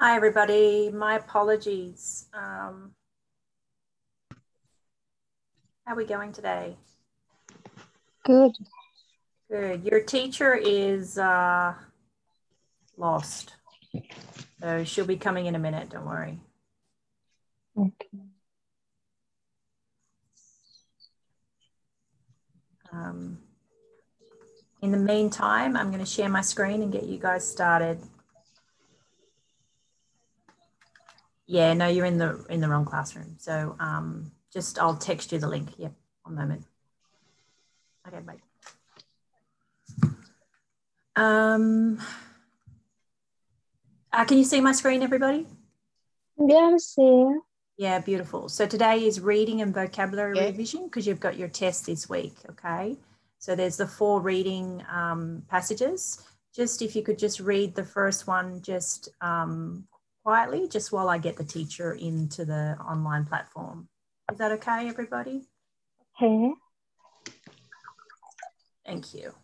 Hi, everybody. My apologies. How are we going today? Good. Good. Your teacher is lost. So she'll be coming in a minute. Don't worry. Okay. In the meantime, I'm going to share my screen and get you guys started. Yeah, no, you're in the wrong classroom. So just I'll text you the link. Yep, one moment. Okay, bye. Can you see my screen, everybody? Yeah, I'm seeing. Yeah, beautiful. So today is reading and vocabulary revision because you've got your test this week, okay? So there's the four reading passages. Just if you could just read the first one just quietly, just while I get the teacher into the online platform. Is that okay, everybody? Okay. Thank you.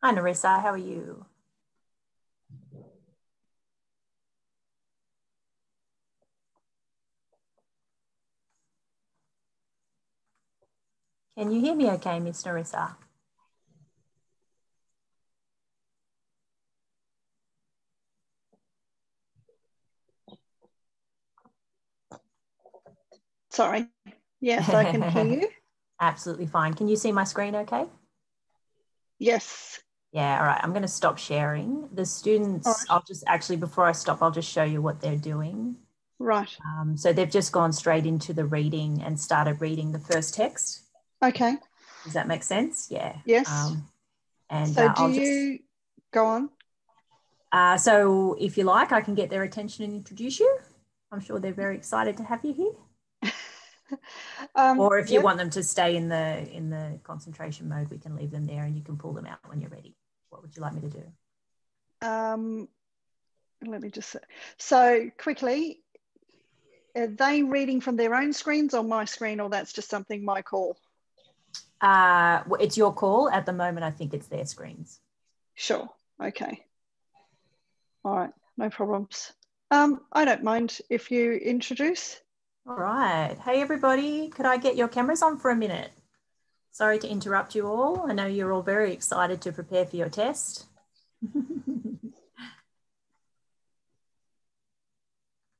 Hi, Nerissa, how are you? Can you hear me okay, Miss Nerissa? Sorry, yes, I can hear you. Absolutely fine. Can you see my screen okay? Yes. Yeah, all right, I'm going to stop sharing. The students, right. I'll just actually, before I stop, I'll just show you what they're doing. Right. So they've just gone straight into the reading and started reading the first text. Okay. Does that make sense? Yeah. Yes. And so do you go on? So if you like, I can get their attention and introduce you. I'm sure they're very excited to have you here. Or if you want them to stay in the concentration mode, we can leave them there and you can pull them out when you're ready. What would you like me to do? Let me just say. So quickly, are they reading from their own screens or my screen, or that's just something my call? Well, it's your call. At the moment, I think it's their screens. Sure. Okay. All right. No problems. I don't mind if you introduce. All right. Hey, everybody. Could I get your cameras on for a minute? Sorry to interrupt you all. I know you're all very excited to prepare for your test.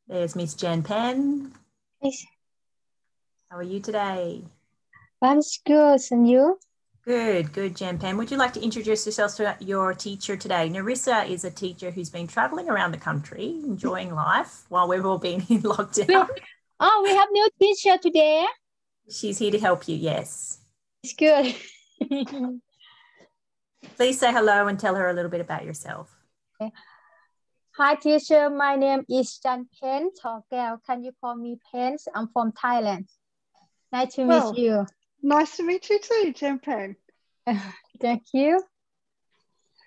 There's Miss Jan Pen. Yes. How are you today? I'm good, and you? Good, Jan Pen. Would you like to introduce yourself to your teacher today? Nerissa is a teacher who's been travelling around the country, enjoying life while we've all been in lockdown. We have new teacher today. She's here to help you, yes. It's good. Please say hello and tell her a little bit about yourself. Okay. Hi, teacher. My name is Jan Pen. Can you call me Pen? I'm from Thailand. Nice to meet you. Nice to meet you too, Jan Pen. Thank you.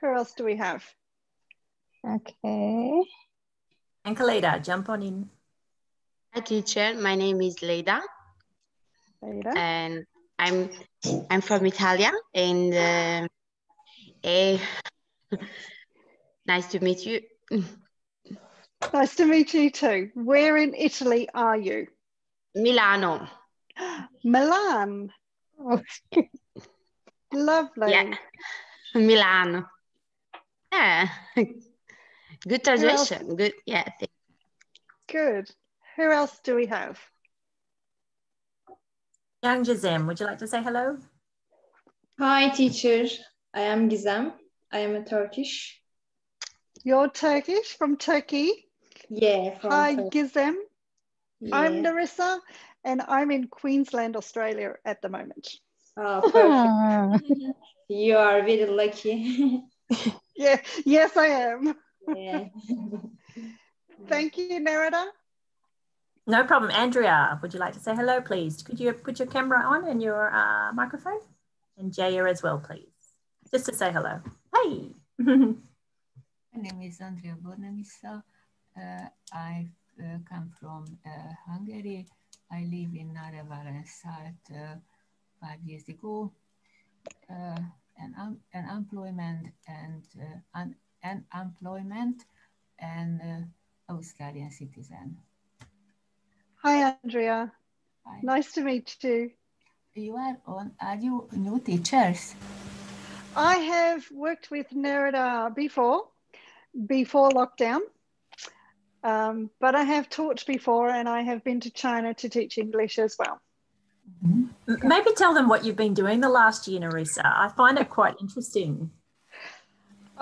Who else do we have? Okay. And Lida, jump on in. Hi, teacher. My name is Lida. And I'm from Italy, and nice to meet you. Nice to meet you too. Where in Italy are you? Milano. Milan. Oh. Lovely. Yeah. Milano. Yeah. Good translation. Good. Yeah. Good. Who else do we have? Young Gizem, would you like to say hello? Hi, teacher. I am Gizem. I am a Turkish. You're Turkish, from Turkey? Yeah. Hi, Gizem. Yeah. I'm Nerissa, and I'm in Queensland, Australia at the moment. Oh, perfect. You are very lucky. Yeah. Yes, I am. Yeah. Thank you, Nerida. No problem. Andrea, would you like to say hello, please? Could you put your camera on and your microphone? And Jaya as well, please. Just to say hello. Hey! My name is Andrea Bornemissza. I come from Hungary. I live in Naravar site 5 years ago. An Australian citizen. Hi, Andrea. Hi. Nice to meet you. Are you new teachers? I have worked with Nerida before lockdown, but I have taught before, and I have been to China to teach English as well. Mm-hmm. Maybe tell them what you've been doing the last year, Nerissa. I find it quite interesting.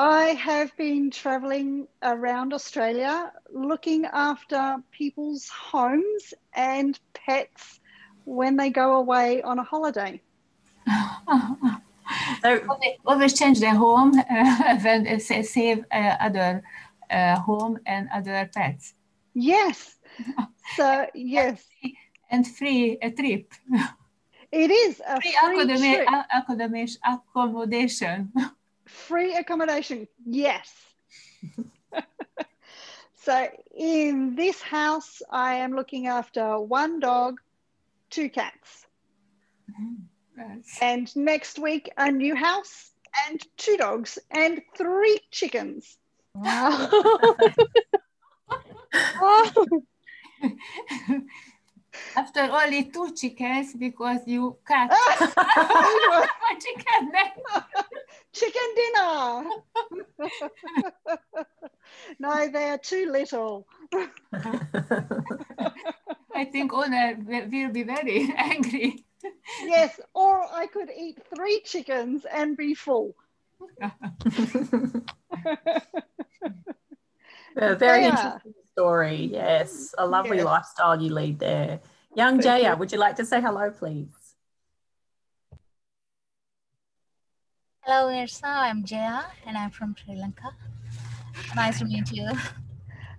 I have been travelling around Australia looking after people's homes and pets when they go away on a holiday. So always change their home and save other home and other pets. Yes. So, yes. And free a trip. It is a free accommodation. Free accommodation, yes. So in this house, I am looking after one dog, two cats. Nice. And next week, a new house and two dogs and three chickens. Wow. Oh. After only two chickens, because you cut chicken dinner. Chicken dinner. No, they are too little. I think owner will be very angry. Yes, or I could eat three chickens and be full. A very interesting story, yes. A lovely lifestyle you lead there. Young Jaya, would you like to say hello, please? Hello, Nerissa. I'm Jaya, and I'm from Sri Lanka. Nice to meet you.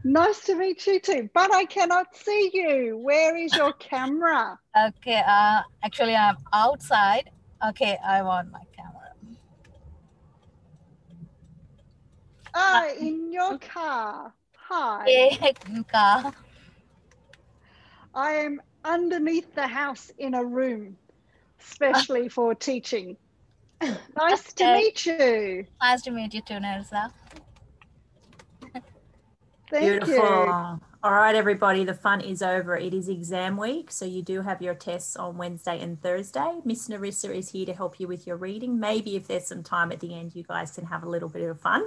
Nice to meet you too, but I cannot see you. Where is your camera? Okay, actually, I'm outside. Okay, I want my camera. In your car. Hi. In car. I am underneath the house in a room, especially for teaching. Nice to meet you. Nice to meet you too, Nerissa. Beautiful. All right, everybody, the fun is over. It is exam week, so you do have your tests on Wednesday and Thursday. Miss Nerissa is here to help you with your reading. Maybe if there's some time at the end, you guys can have a little bit of fun.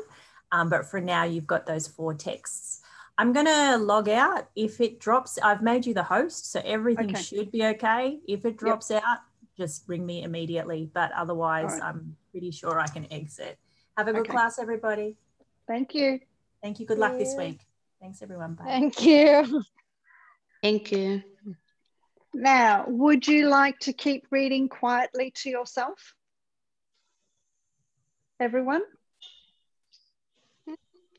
But for now, you've got those four texts. I'm going to log out. If it drops, I've made you the host, so everything should be okay. If it drops out, just ring me immediately. But otherwise, right, I'm pretty sure I can exit. Have a good class, everybody. Thank you. Thank you. Good luck this week. Thanks, everyone. Bye. Thank you. Thank you. Now, would you like to keep reading quietly to yourself, everyone?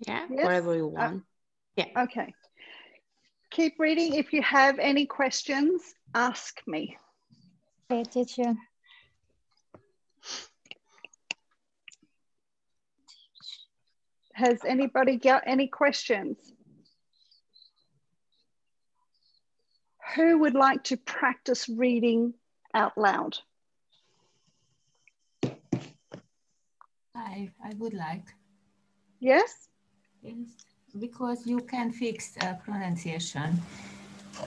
Yeah, yes? Whatever you want. Yeah. Okay. Keep reading. If you have any questions, ask me. Hey, teacher. Has anybody got any questions? Who would like to practice reading out loud? I would like. Yes? Yes. Because you can fix pronunciation.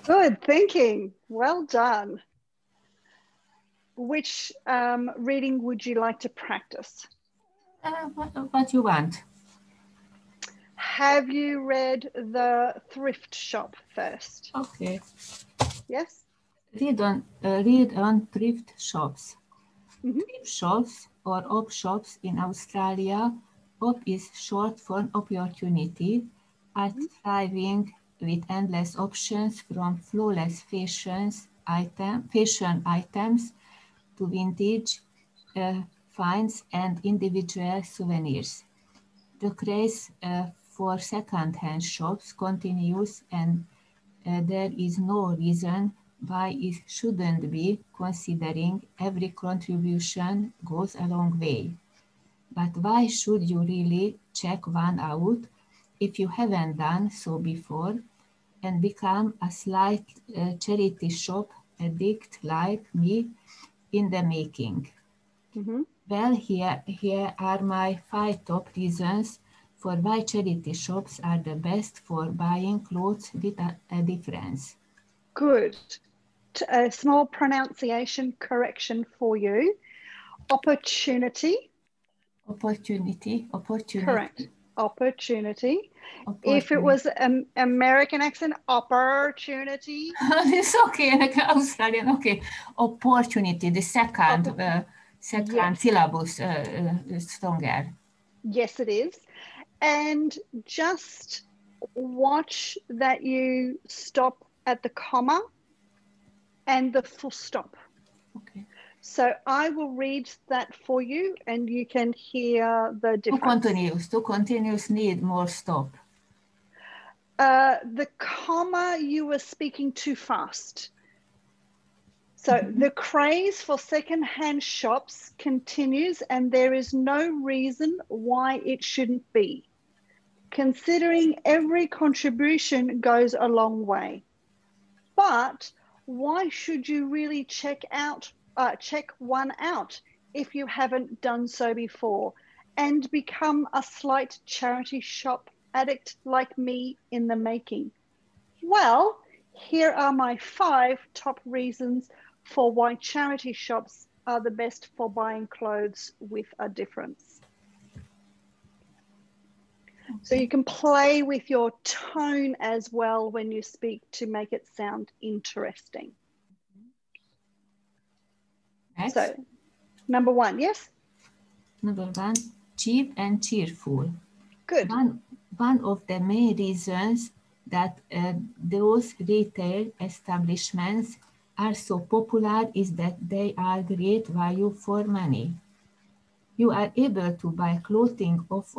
Good thinking. Well done. Which reading would you like to practice? What you want. Have you read The Thrift Shop first? Okay. Yes? Read on thrift shops. Mm-hmm. Thrift shops or op shops in Australia. Op is short for opportunity. Are thriving with endless options from flawless fashion items to vintage finds and individual souvenirs. The craze for second-hand shops continues, and there is no reason why it shouldn't be, considering every contribution goes a long way. But why should you really check one out if you haven't done so before, and become a slight charity shop addict like me in the making? Mm-hmm. Well, here are my 5 top reasons for why charity shops are the best for buying clothes with a difference. Good. A small pronunciation correction for you. Opportunity. Correct. Opportunity. If it was an American accent, opportunity. It's okay, like Australian, okay. Opportunity, the second, syllabus is stronger. Yes, it is. And just watch that you stop at the comma and the full stop. Okay. So I will read that for you and you can hear the difference. Two continuous need more stop. The comma, you were speaking too fast. So the craze for second-hand shops continues, and there is no reason why it shouldn't be, considering every contribution goes a long way. But why should you really check one out if you haven't done so before, and become a slight charity shop addict like me in the making? Well, here are my 5 top reasons for why charity shops are the best for buying clothes with a difference. So you can play with your tone as well when you speak to make it sound interesting. Next. So, number 1, yes? Number 1, cheap and cheerful. Good. One of the main reasons that those retail establishments are so popular is that they are great value for money. You are able to buy clothing of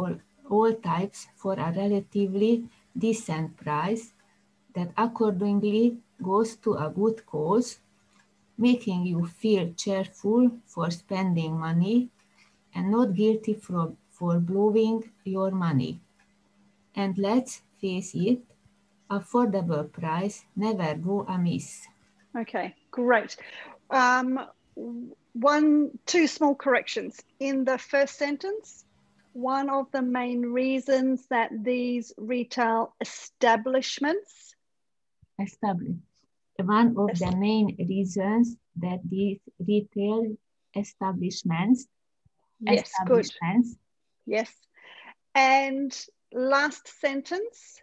all types for a relatively decent price that accordingly goes to a good cause, making you feel cheerful for spending money and not guilty for blowing your money. And let's face it, affordable price never go amiss. Okay, great. 2 small corrections. In the first sentence, one of the main reasons that these retail establishments... One of the main reasons that these retail establishments. Yes, establishments. Good. Yes. And last sentence,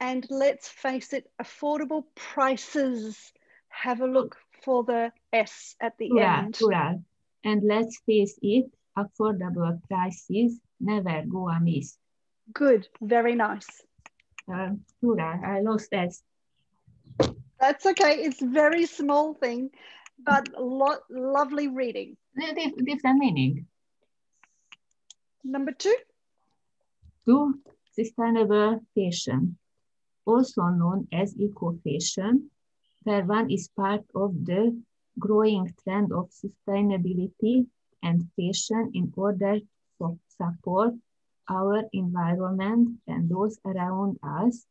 and let's face it, affordable prices. Have a look for the S at the end. Plural. And let's face it, affordable prices never go amiss. Good, very nice. Plural, I lost S. That's okay, it's a very small thing, but lovely reading. Different meaning. Number two. Two, sustainable fashion, also known as eco-fashion, where one is part of the growing trend of sustainability and fashion in order to support our environment and those around us,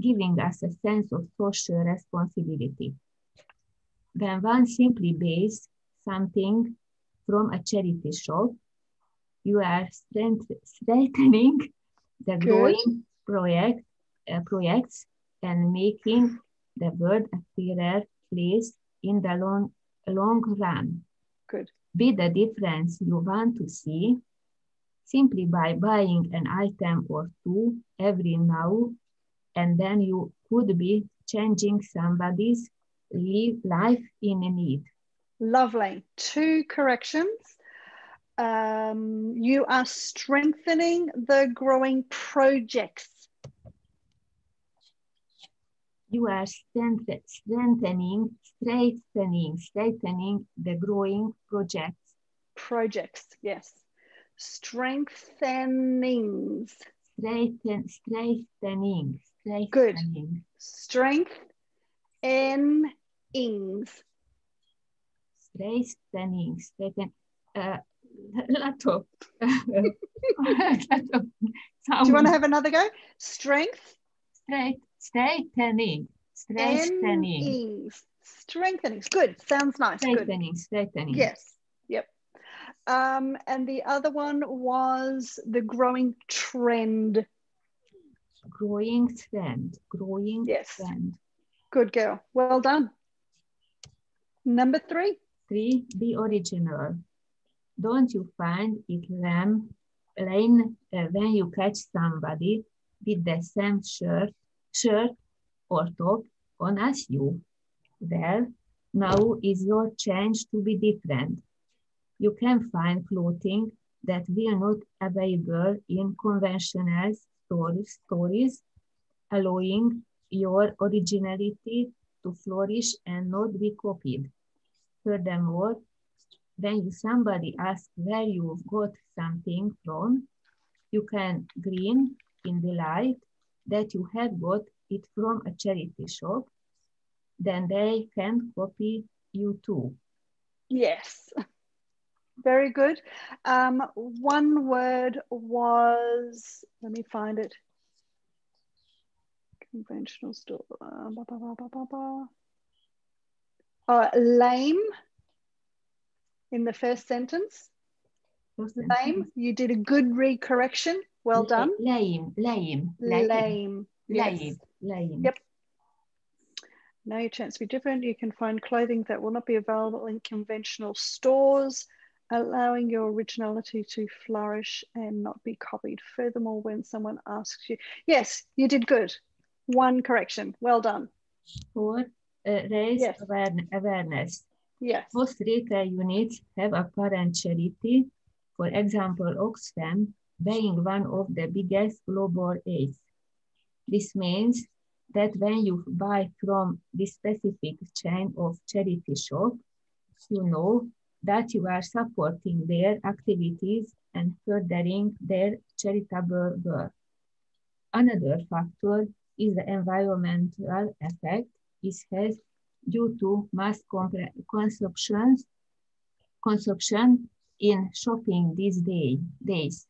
giving us a sense of social responsibility. When one simply buys something from a charity shop, you are strengthening the growing projects and making the world a fairer place in the long run. Good. Be the difference you want to see simply by buying an item or two every now and then. You could be changing somebody's life in need. Lovely. Two corrections. You are strengthening the growing projects. You are strengthening the growing projects. Projects, yes. Strengthening. Strengthening. Good. Strengthenings. Strengthening. Laptop. Laptop. Do you want to have another go? Strength. Strengthening. Good. Sounds nice. Strengthening. Yes. Yep. And the other one was the growing trend. Growing trend. Good girl. Well done. Number three. Be original. Don't you find it lame when you catch somebody with the same shirt or top on as you? Well, now is your chance to be different. You can find clothing that will not available in conventional stores, allowing your originality to flourish and not be copied. Furthermore, when somebody asks where you got something from, you can grin in the light that you have got it from a charity shop, then they can copy you too. Yes, very good. One word was, let me find it, conventional store, lame. In the first sentence, lame. You did a good correction. Well done. Lame. Yep. Now your chance to be different. You can find clothing that will not be available in conventional stores, allowing your originality to flourish and not be copied. Furthermore, when someone asks you, yes, you did good. One correction. Well done. Four, raise awareness. Yes. Most retail units have a parent charity, for example, Oxfam, being one of the biggest global aids. This means that when you buy from this specific chain of charity shop, you know that you are supporting their activities and furthering their charitable work. Another factor is the environmental effect it has due to mass consumption in shopping these days.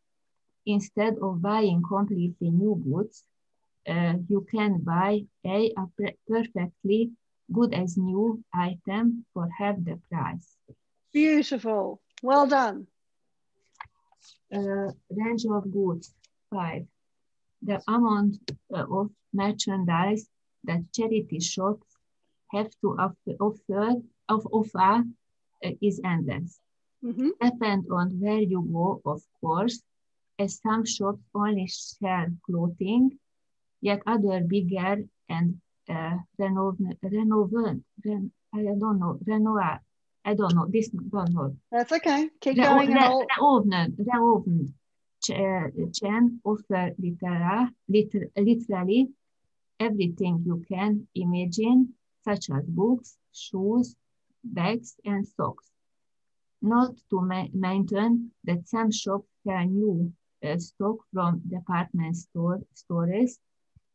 Instead of buying completely new goods, you can buy a perfectly good as new item for half the price. Beautiful. Well done. Range of goods. 5. The amount of merchandise that charity shops have to offer is endless. Depend on where you go, of course, as some shops only sell clothing, yet other bigger and I don't know, Renoir. I don't know, this don't know. That's okay, keep going. Reopened. Chen offer literally everything you can imagine, such as books, shoes, bags, and socks. Not to mention that some shops sell new stock from department stores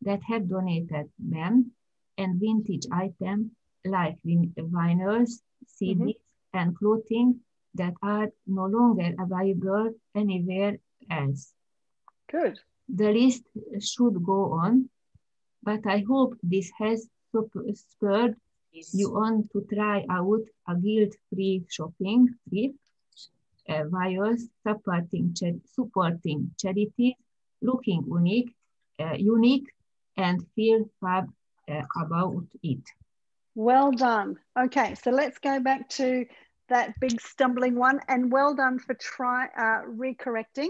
that have donated them, and vintage items like vinyls, CDs, and clothing that are no longer available anywhere else. Good. The list should go on, but I hope this has spurred you on to try out a guilt-free shopping trip, while supporting charities, looking unique, and feel fab about it. Well done. Okay, so let's go back to that big stumbling one, and well done for recorrecting.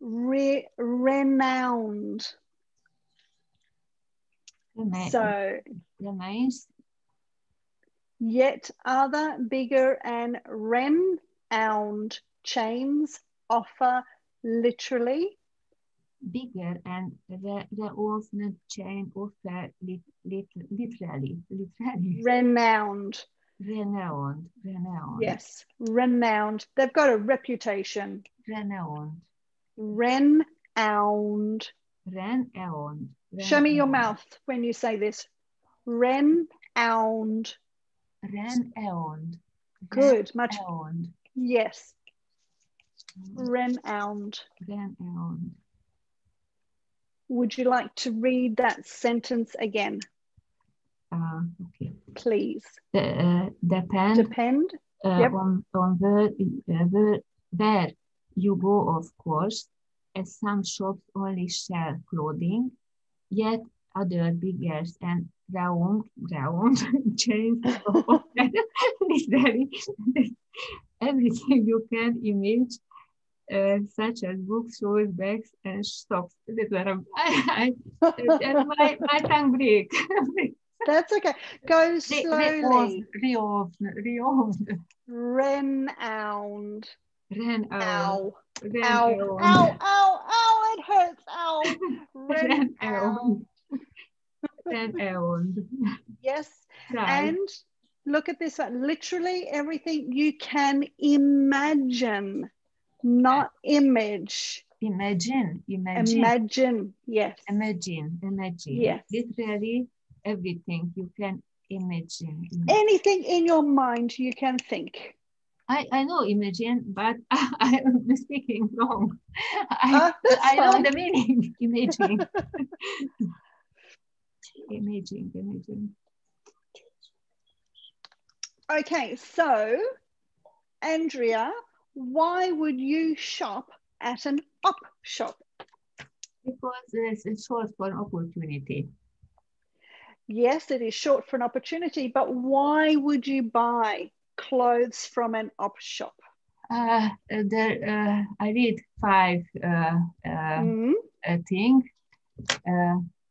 Renowned. So remains. Yet other bigger and renowned chains offer literally. Bigger and the chain offer literally. Renowned. Yes, renowned. They've got a reputation. Renowned. Show me your mouth when you say this. Renowned. Good, much. Yes. Renowned. Would you like to read that sentence again? Okay. Please. Depend. Yep. On where you go, of course, as some shops only sell clothing, yet other bigger and round chains of everything you can image, such as books, shoes, bags, and socks. My tongue break. That's okay. Go slowly. Renowned. Ow, it hurts. Ow. Renowned. Yes. Right. And look at this one. Literally everything you can imagine. Not image. Imagine. Yes. Imagine. Yes. Literally everything you can imagine. Anything in your mind you can think. I know imagine, but I'm speaking wrong. I know the meaning. Imagine. Okay, so Andrea, why would you shop at an op shop? Because it's short for an opportunity. Yes, it is short for an opportunity, but why would you buy clothes from an op shop? I read five things.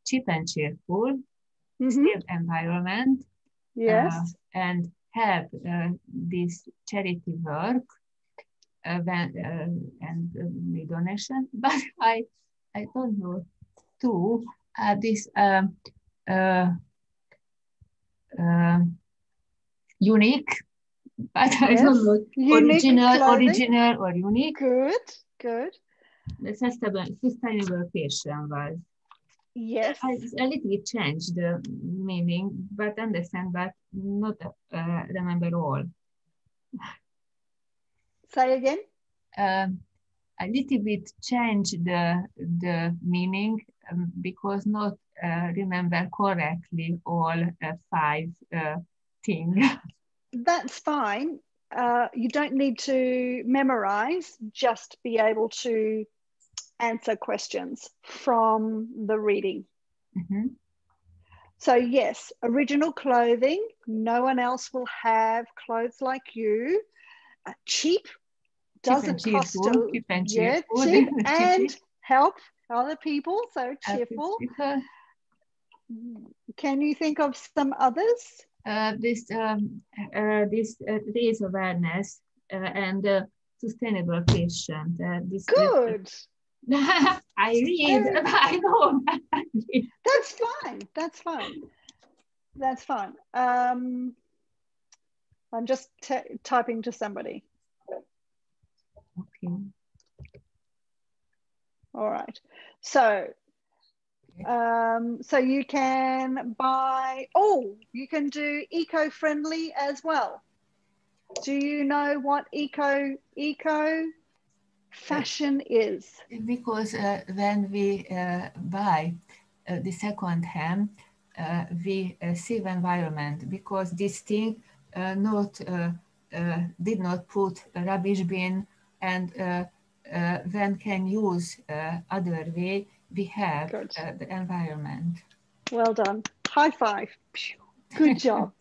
Cheap and cheerful, safe environment, yes, and help this charity work, and donation. But I don't know. Two, this unique. But yes. I don't know. Original or unique. Good. The sustainable fashion was. Yes. I little changed the meaning, but understand, but not remember all. Say again. A little bit change the meaning because not remember correctly all five things. That's fine. You don't need to memorize, just be able to answer questions from the reading. So yes, original clothing, no one else will have clothes like you. Cheap, doesn't cost a lot. Yeah, cheap and help other people, so cheerful. Can you think of some others? raise awareness and sustainable patient. Good. I read, but I don't. That's fine. That's fine. That's fine. I'm just typing to somebody. Okay. All right. So, so you can buy. Oh, you can do eco-friendly as well. Do you know what eco fashion is? Because when we buy the second hand, we save environment, because this thing did not put a rubbish bin, and then can use other way. We have the environment. Well done. High five. Good job.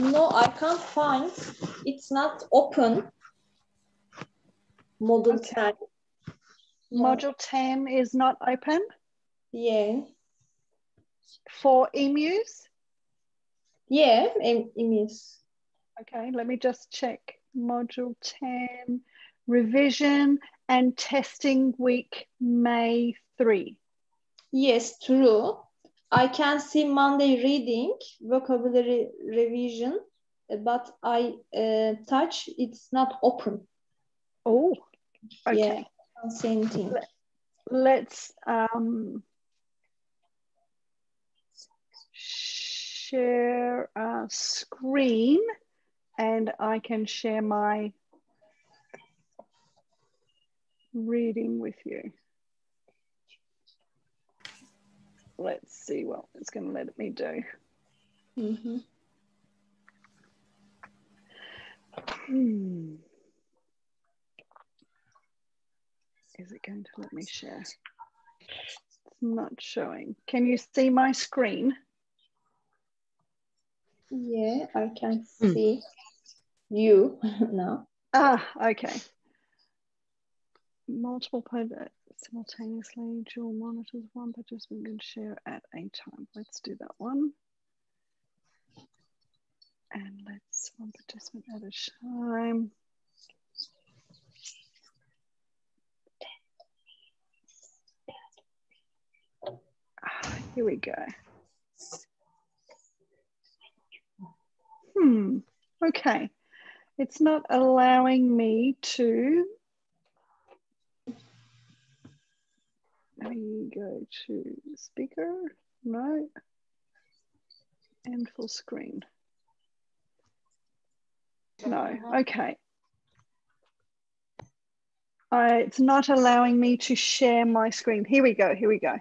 No, I can't find. It's not open. Module 10. Module 10 is not open? Yeah. For emus? Yeah, emus. Okay, let me just check. Module 10, revision and testing week, May 3. Yes, true. I can see Monday reading, vocabulary revision, but I touch, it's not open. Oh, okay. Yeah, same thing. Let's share a screen, and I can share my reading with you. Let's see what it's going to let me do. Is it going to let me share? It's not showing. Can you see my screen? Yeah, I can see you now. Ah, okay. Multiple pivot simultaneously, dual monitors, one participant can share at a time. Let's do that one. And let's one participant at a time. Here we go. Okay. It's not allowing me to go to speaker, no, and full screen, no, okay. It's not allowing me to share my screen. Here we go, here we go.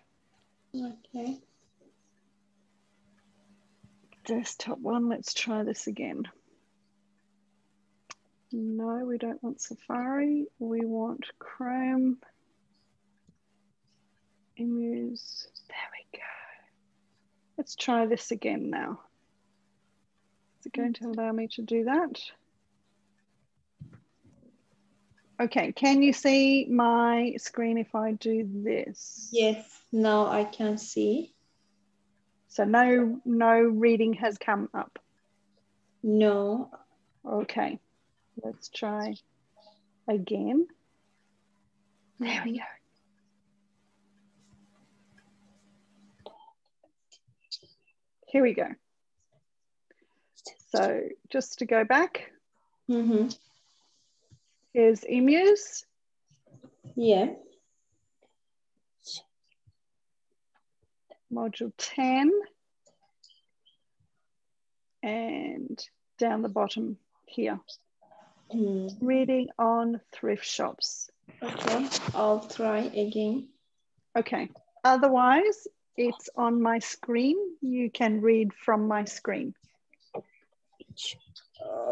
Okay. Desktop one, let's try this again. No, we don't want Safari, we want Chrome. Emus. There we go. Let's try this again now. Is it going to allow me to do that? Okay, can you see my screen if I do this? Yes, now I can see. So no reading has come up? No. Okay, let's try again. There we go. Here we go. So just to go back, here's emus. Yeah. module 10. And down the bottom here, reading on thrift shops. Okay, I'll try again. Okay, otherwise it's on my screen. You can read from my screen.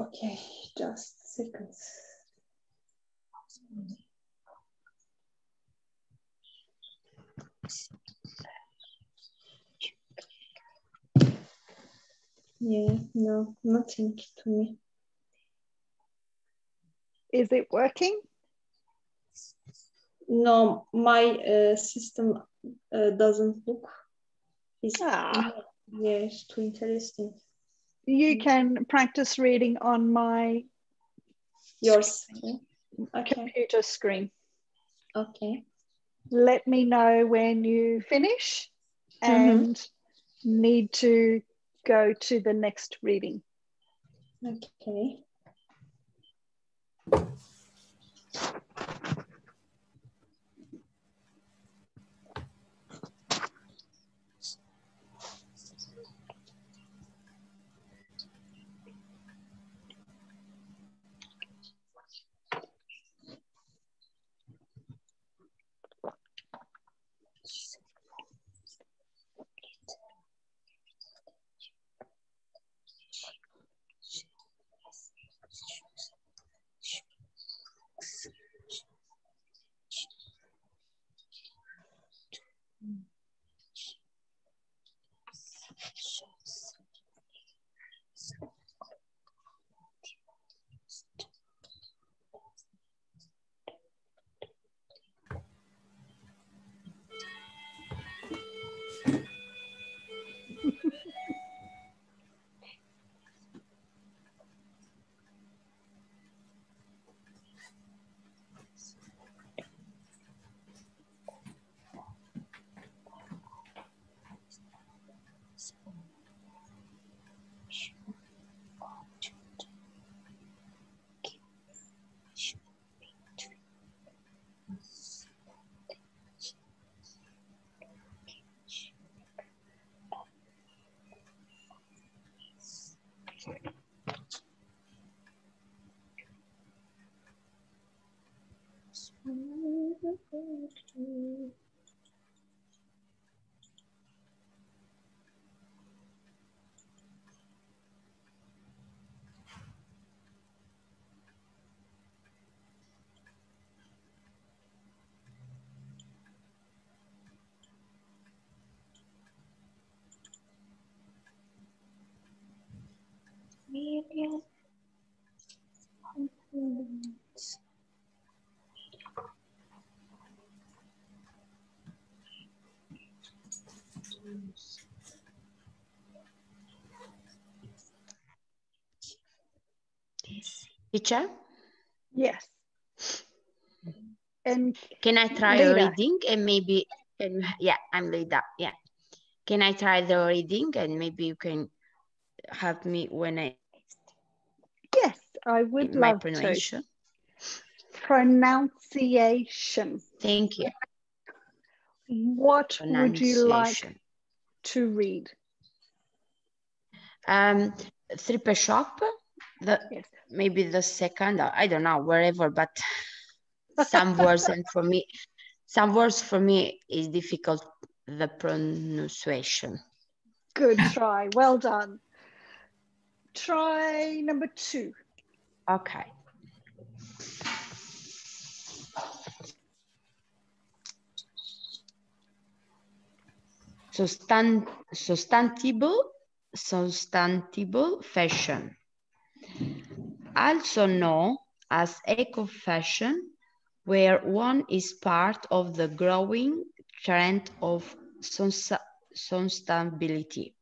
Okay, just seconds. Yeah, no, nothing to me. Is it working? No, my system doesn't look. Yeah, it's too interesting. You can practice reading on my computer screen. Okay. Let me know when you finish and need to go to the next reading. Okay. Teacher? Yes. And can I try the reading and maybe, yeah, I'm Lida, yeah. Can I try the reading and maybe you can help me when I... Yes, I would love to. Pronunciation. Thank you. What would you like to read? Thrift shop. Yes. Maybe the second, I don't know, wherever, but some words, and for me, some words for me is difficult, the pronunciation. Good try, well done. Try number 2. Okay. Sustainable fashion. Also known as eco-fashion, where one is part of the growing trend of sustainability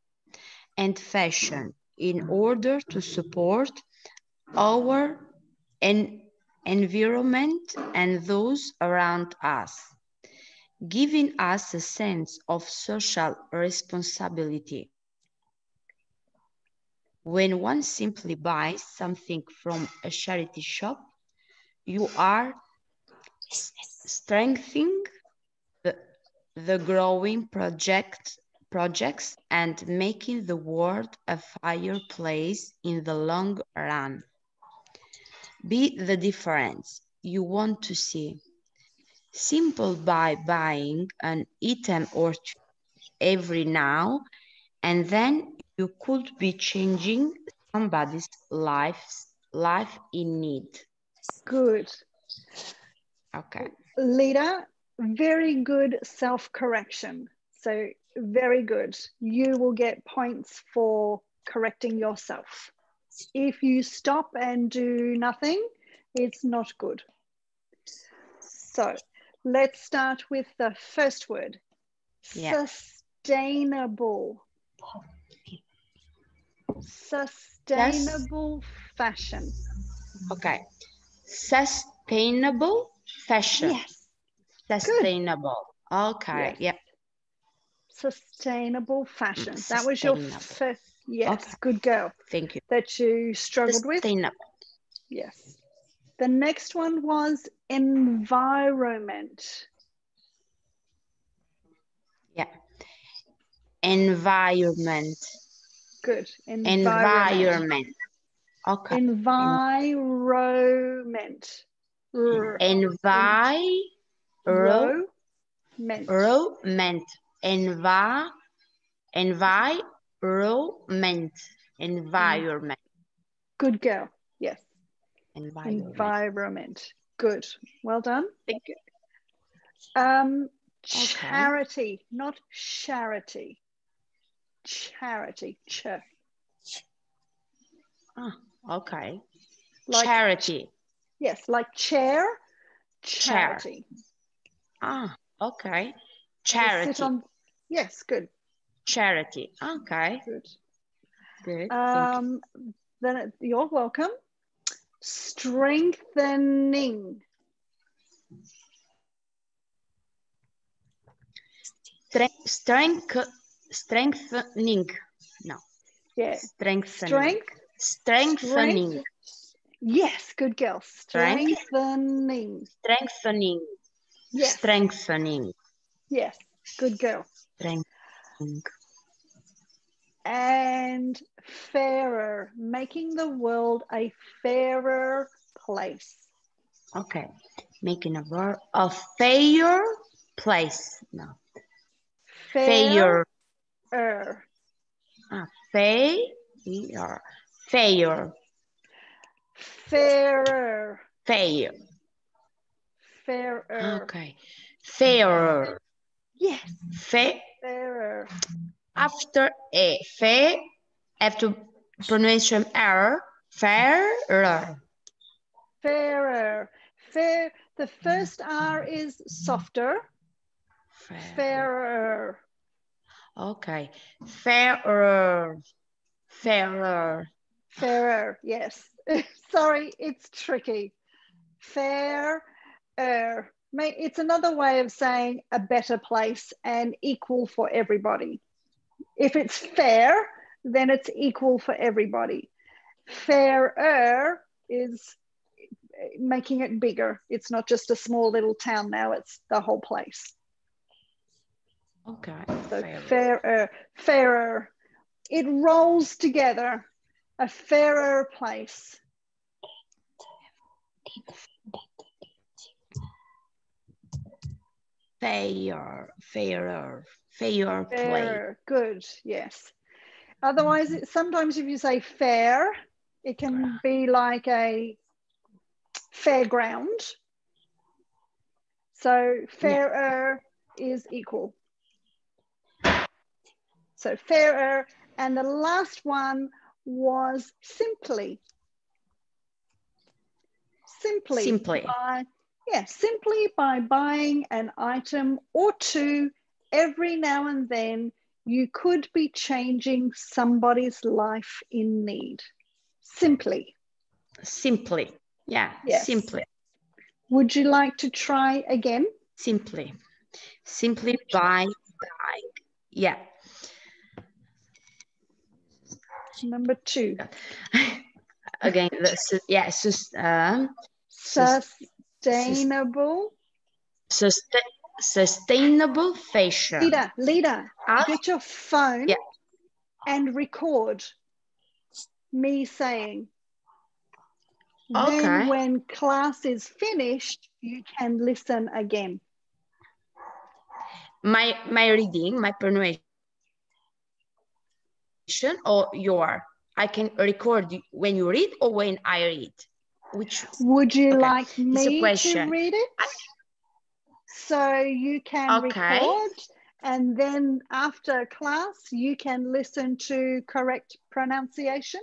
and fashion in order to support our environment and those around us, giving us a sense of social responsibility. When one simply buys something from a charity shop, you are strengthening the growing project projects and making the world a higher place in the long run. Be the difference you want to see. Simple by buying an item or two every now and then, you could be changing somebody's life in need. Good. Okay. Lida, very good self-correction. So very good. You will get points for correcting yourself. If you stop and do nothing, it's not good. So let's start with the first word. Yeah. Sustainable. Sustainable fashion. Okay. Sustainable fashion. Yes. Sustainable. Good. Okay. Yes. Yeah. Sustainable fashion. That was your first. Yes. Okay. Good girl. Thank you. That you struggled with. Sustainable. Yes. The next one was environment. Yeah. Environment. Good. Environment. Okay. Environment. Environment. Environment. Environment. Good girl. Yes. Environment. Good. Well done. Thank you. Charity, not charity. Charity. Ah, okay. Like, charity. Yes, like chair. Charity. Chair. Ah, okay. Charity. Yes, good. Charity. Okay. Good. Good. Then you're welcome. Strengthening. Strengthening. No. Yeah. Strengthening. Strengthening. Yes, good girl. Strengthening. Strengthening. Yes. Strengthening. Yes, good girl. Strengthening. And fairer, making the world a fairer place. Okay, making a world a fairer place. No, fairer. Fairer. Ah, fairer. Fairer. Fairer. Fair. Fairer. Okay, fairer. Yes. Fairer. After a fair, after pronunciation error, fairer. Fairer. Fair. The first R is softer. Fairer. Fairer. Okay. Fairer. Fairer. Fairer. Yes. Sorry, it's tricky. Fairer. It's another way of saying a better place and equal for everybody. If it's fair, then it's equal for everybody. Fairer is making it bigger. It's not just a small little town now, it's the whole place. Okay. So fairer, fairer. It rolls together. A fairer place. Fairer, fairer. Fair play. Good, yes. Otherwise, sometimes if you say fair, it can be like a fairground. So fairer is equal. So fairer. And the last one was simply. Simply. Simply. Simply by buying an item or two every now and then, you could be changing somebody's life in need. Simply. Simply. Yeah, yes. Simply. Would you like to try again? Simply. Simply by. Yeah. Number two. Again, it's just... sustainable. Sustainable. sustainable fashion. Lida, get your phone and record me saying. Okay. Then when class is finished, you can listen again. My reading, my pronunciation, or your? I can record when you read or when I read. Which would you like me to read it? So you can record, and then after class, you can listen to correct pronunciation.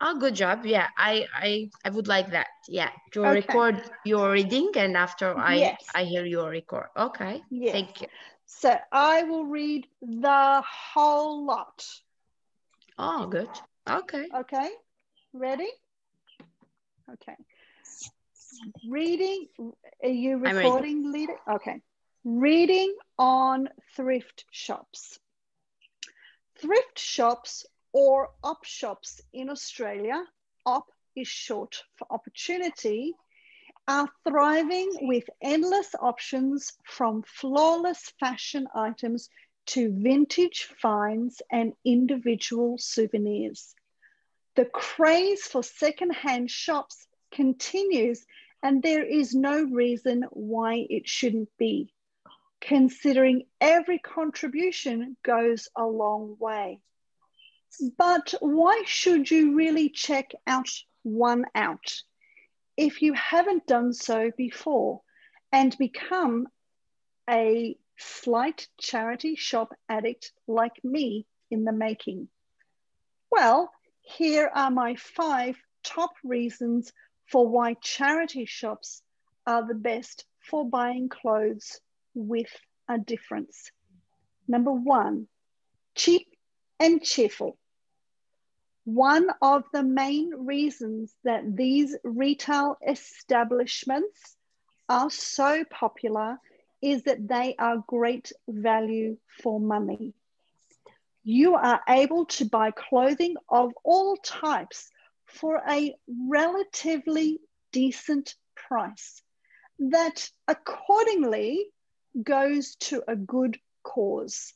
Oh, good job. Yeah, I would like that. Yeah, to record your reading, and after I hear your record. Okay, thank you. So I will read the whole lot. Oh, good. Okay. Okay, ready? Okay. Reading, are you recording, Lida? Okay. Reading on thrift shops. Thrift shops or op shops in Australia, op is short for opportunity, are thriving with endless options from flawless fashion items to vintage finds and individual souvenirs. The craze for secondhand shops continues, and there is no reason why it shouldn't be, considering every contribution goes a long way. But why should you really check out one out if you haven't done so before and become a slight charity shop addict like me in the making? Well, here are my 5 top reasons for why charity shops are the best for buying clothes with a difference. Number 1, cheap and cheerful. One of the main reasons that these retail establishments are so popular is that they are great value for money. You are able to buy clothing of all types for a relatively decent price that accordingly goes to a good cause,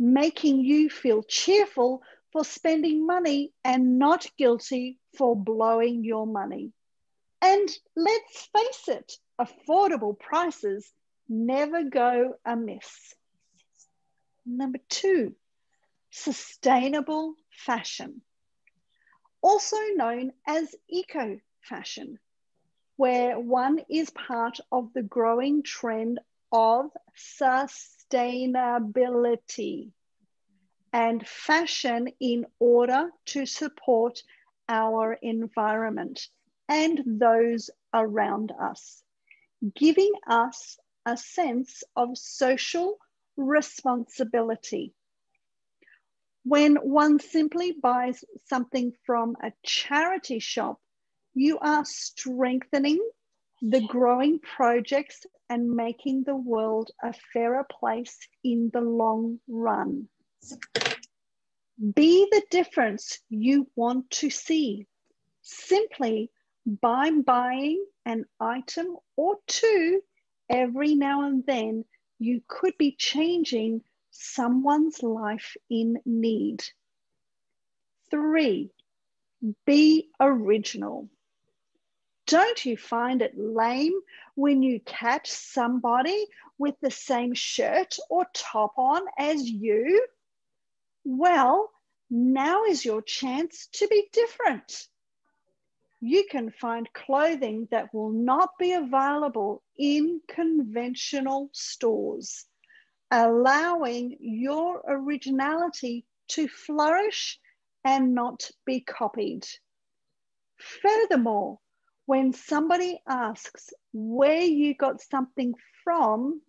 making you feel cheerful for spending money and not guilty for blowing your money. And let's face it, affordable prices never go amiss. Number 2, sustainable fashion, also known as eco-fashion, where one is part of the growing trend of sustainability and fashion in order to support our environment and those around us, giving us a sense of social responsibility. When one simply buys something from a charity shop, you are strengthening the growing projects and making the world a fairer place in the long run. Be the difference you want to see, simply by buying an item or two every now and then. You could be changing someone's life in need. 3, be original. Don't you find it lame when you catch somebody with the same shirt or top on as you? Well, now is your chance to be different. You can find clothing that will not be available in conventional stores, allowing your originality to flourish and not be copied. Furthermore, when somebody asks where you got something from,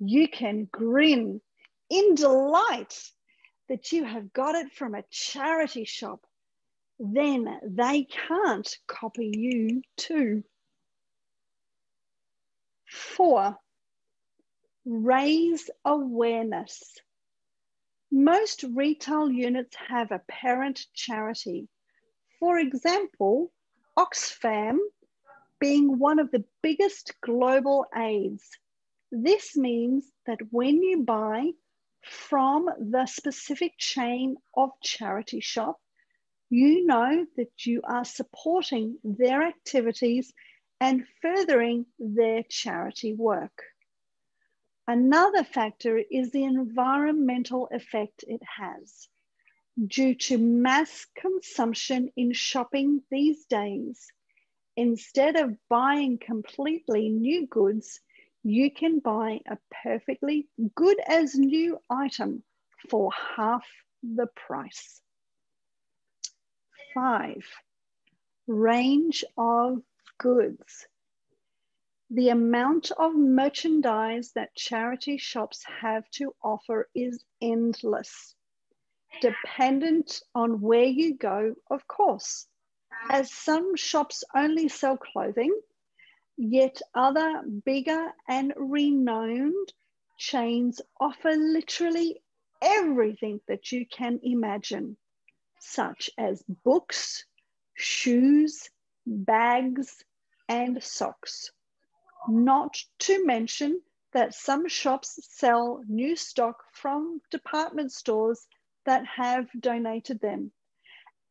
you can grin in delight that you have got it from a charity shop. Then they can't copy you too. 4, raise awareness. Most retail units have a parent charity. For example, Oxfam being one of the biggest global aids, This means that when you buy from the specific chain of charity shop, you know that you are supporting their activities and furthering their charity work. Another factor is the environmental effect it has. Due to mass consumption in shopping these days, instead of buying completely new goods, you can buy a perfectly good as new item for half the price. 5, range of goods. The amount of merchandise that charity shops have to offer is endless, dependent on where you go, of course, as some shops only sell clothing, yet other bigger and renowned chains offer literally everything that you can imagine, such as books, shoes, bags, and socks. Not to mention that some shops sell new stock from department stores that have donated them,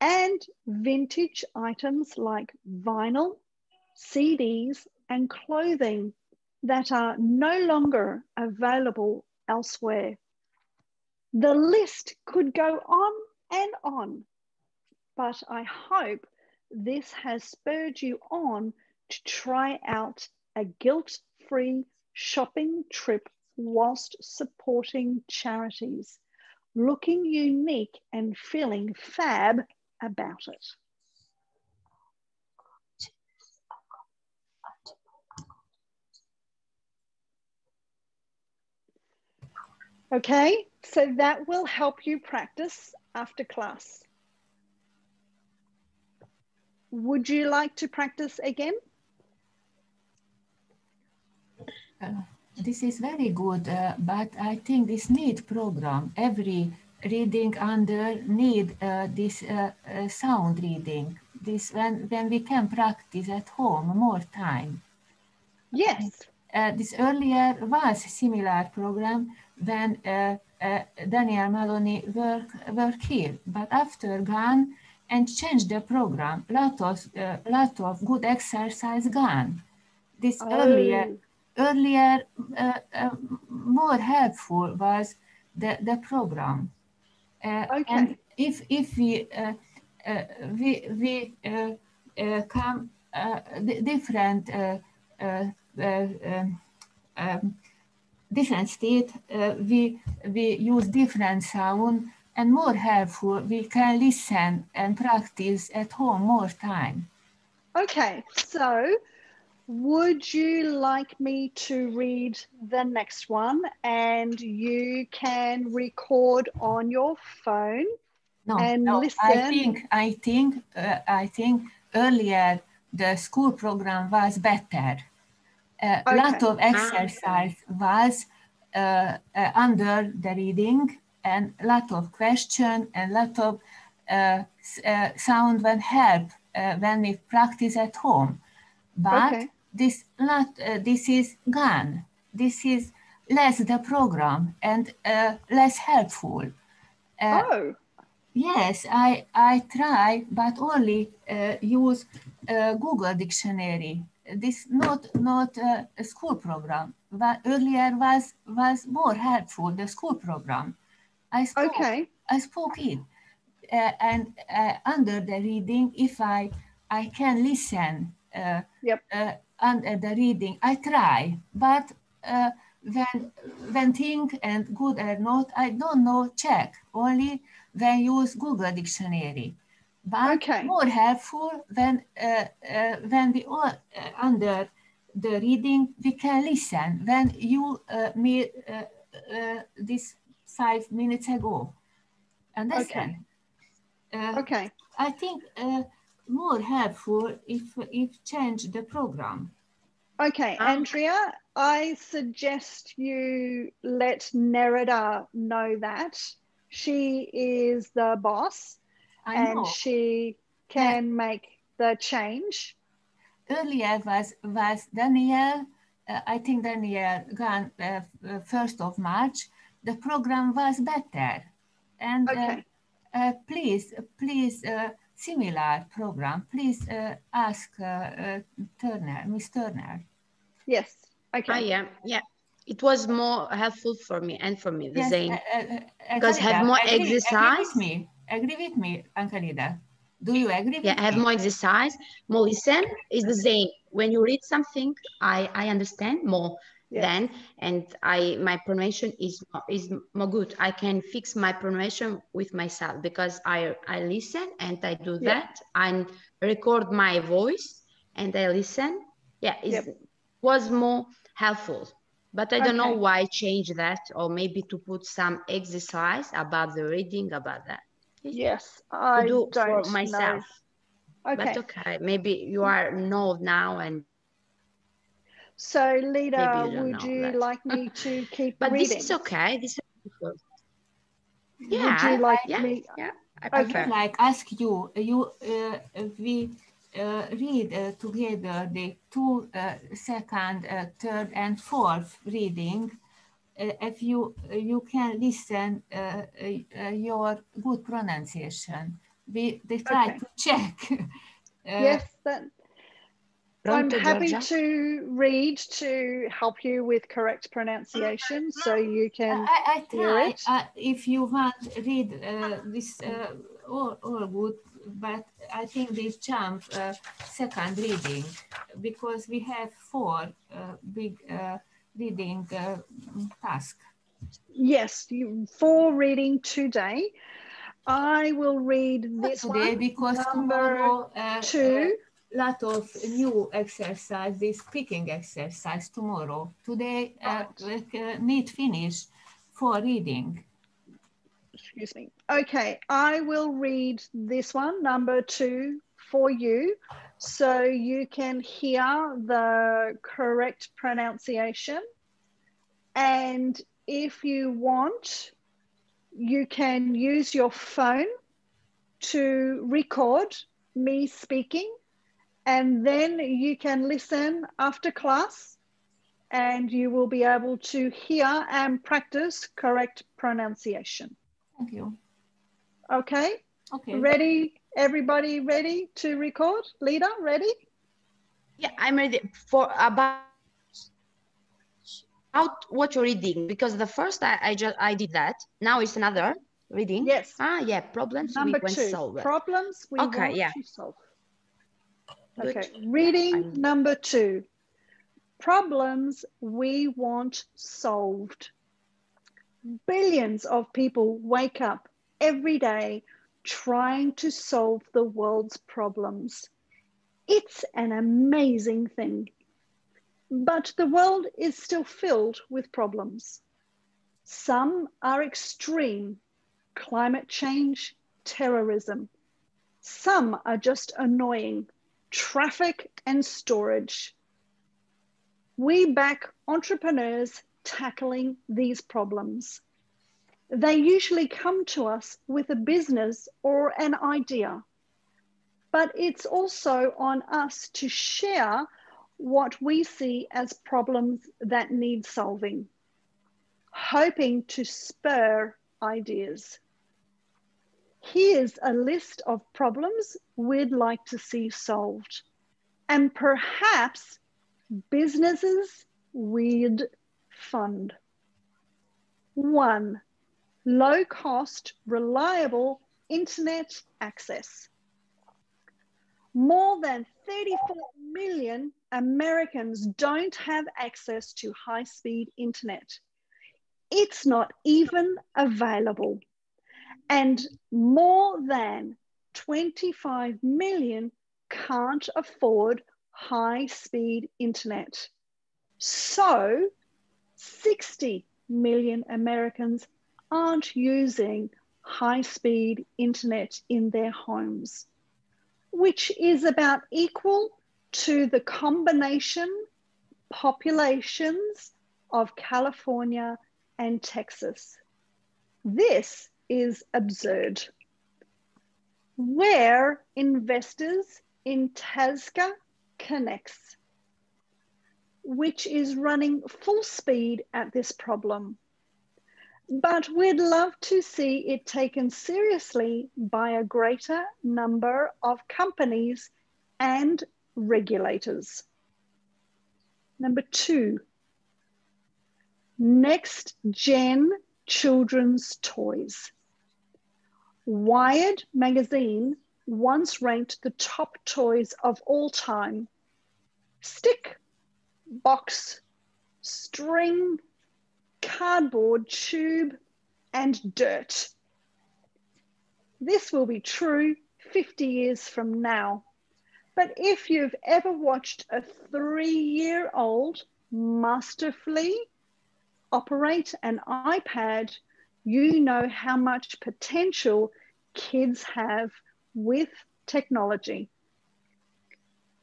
and vintage items like vinyl, CDs, and clothing that are no longer available elsewhere. The list could go on and on, but I hope this has spurred you on to try out a guilt-free shopping trip whilst supporting charities, looking unique and feeling fab about it. Okay, so that will help you practice after class. Would you like to practice again? This is very good, but I think this NEED program, every reading under NEED, this sound reading, this when we can practice at home more time. Yes. This earlier was similar program when Daniel Maloney work here, but after gone and changed the program, lot of good exercise gone. This earlier, more helpful was the program. Okay. And if we come different different state, we use different sound and more helpful. We can listen and practice at home more time. Okay, so. Would you like me to read the next one, and you can record on your phone? No, and no, listen. I think earlier the school program was better. Okay. Lot of exercise was under the reading, and lot of question and lot of sound and help when we practice at home. But okay. This is gone. This is less the program and less helpful. Oh. Yes, I try, but only use Google Dictionary. This not a school program. But earlier was more helpful. The school program. I spoke it, and under the reading, if I can listen. Yep. Under the reading, I try, but when think and good or not, I don't know. Check only when use Google Dictionary, but okay. More helpful when we all under the reading we can listen. When you made this 5 minutes ago, and okay. Okay. I think. More helpful if change the program. Okay, Andrea, I suggest you let Nerissa know that. She is the boss and she can make the change. Earlier was Daniel I think then Jan, 1st of March, the program was better. And please, similar program, please ask Turner, Ms. Turner. Yes, okay. I am, yeah. It was more helpful for me and for me, the same. Because have more exercise. Agree with me, Anca Lida. Do you agree with me? Yeah, have more exercise, more listen, is the same. When you read something, I understand more than, and my pronunciation is more good. I can fix my pronunciation with myself because I listen and I do that. I record my voice and I listen. Yeah, it was more helpful. But I don't know why change that, or maybe to put some exercise about the reading, about that. Yes, I do for myself. Okay. But okay, maybe you are now and. So Lida, would you like me to keep reading? But this is okay. This is good. Yeah. Would you like me? Yeah, I prefer. I would like ask you. We read together the 2nd, 3rd, and 4th reading. If you can listen your good pronunciation, they try to check. Yes, I'm happy to read to help you with correct pronunciation, so you can hear it. If you want, read this all good, but I think they jump 2nd reading because we have 4 big reading tasks. Yes, 4 reading today. I will read this one because tomorrow 2. Lot of new exercise, this speaking exercise tomorrow. Today, need finish for reading. Excuse me. Okay, I will read this one, number 2, for you, so you can hear the correct pronunciation. And if you want, you can use your phone to record me speaking. And then you can listen after class and you will be able to hear and practice correct pronunciation. Thank you. Okay? Okay. Ready? Everybody ready to record? Lida, ready? Yeah, I'm ready for about what you're reading, because the first I did that. Now it's another reading. Yes. Ah, yeah, problems Number we 2. Want to solve. Problems we want to solve. Okay, reading number 2, problems we want solved. Billions of people wake up every day trying to solve the world's problems. It's an amazing thing, but the world is still filled with problems. Some are extreme, climate change, terrorism. Some are just annoying. Traffic and storage. We back entrepreneurs tackling these problems. They usually come to us with a business or an idea, but it's also on us to share what we see as problems that need solving, hoping to spur ideas. Here's a list of problems we'd like to see solved, and perhaps businesses we'd fund. 1, low-cost, reliable internet access. More than 34 million Americans don't have access to high-speed internet. It's not even available. And more than 25 million can't afford high-speed internet. So 60 million Americans aren't using high-speed internet in their homes, which is about equal to the combination populations of California and Texas. This is absurd. We're investors in Tasca Connects. which is running full speed at this problem. But we'd love to see it taken seriously by a greater number of companies and regulators. Number two, next-gen children's toys. Wired magazine once ranked the top toys of all time: stick, box, string, cardboard tube, and dirt. This will be true 50 years from now. But if you've ever watched a 3-year-old masterfully operate an iPad, you know how much potential kids have with technology.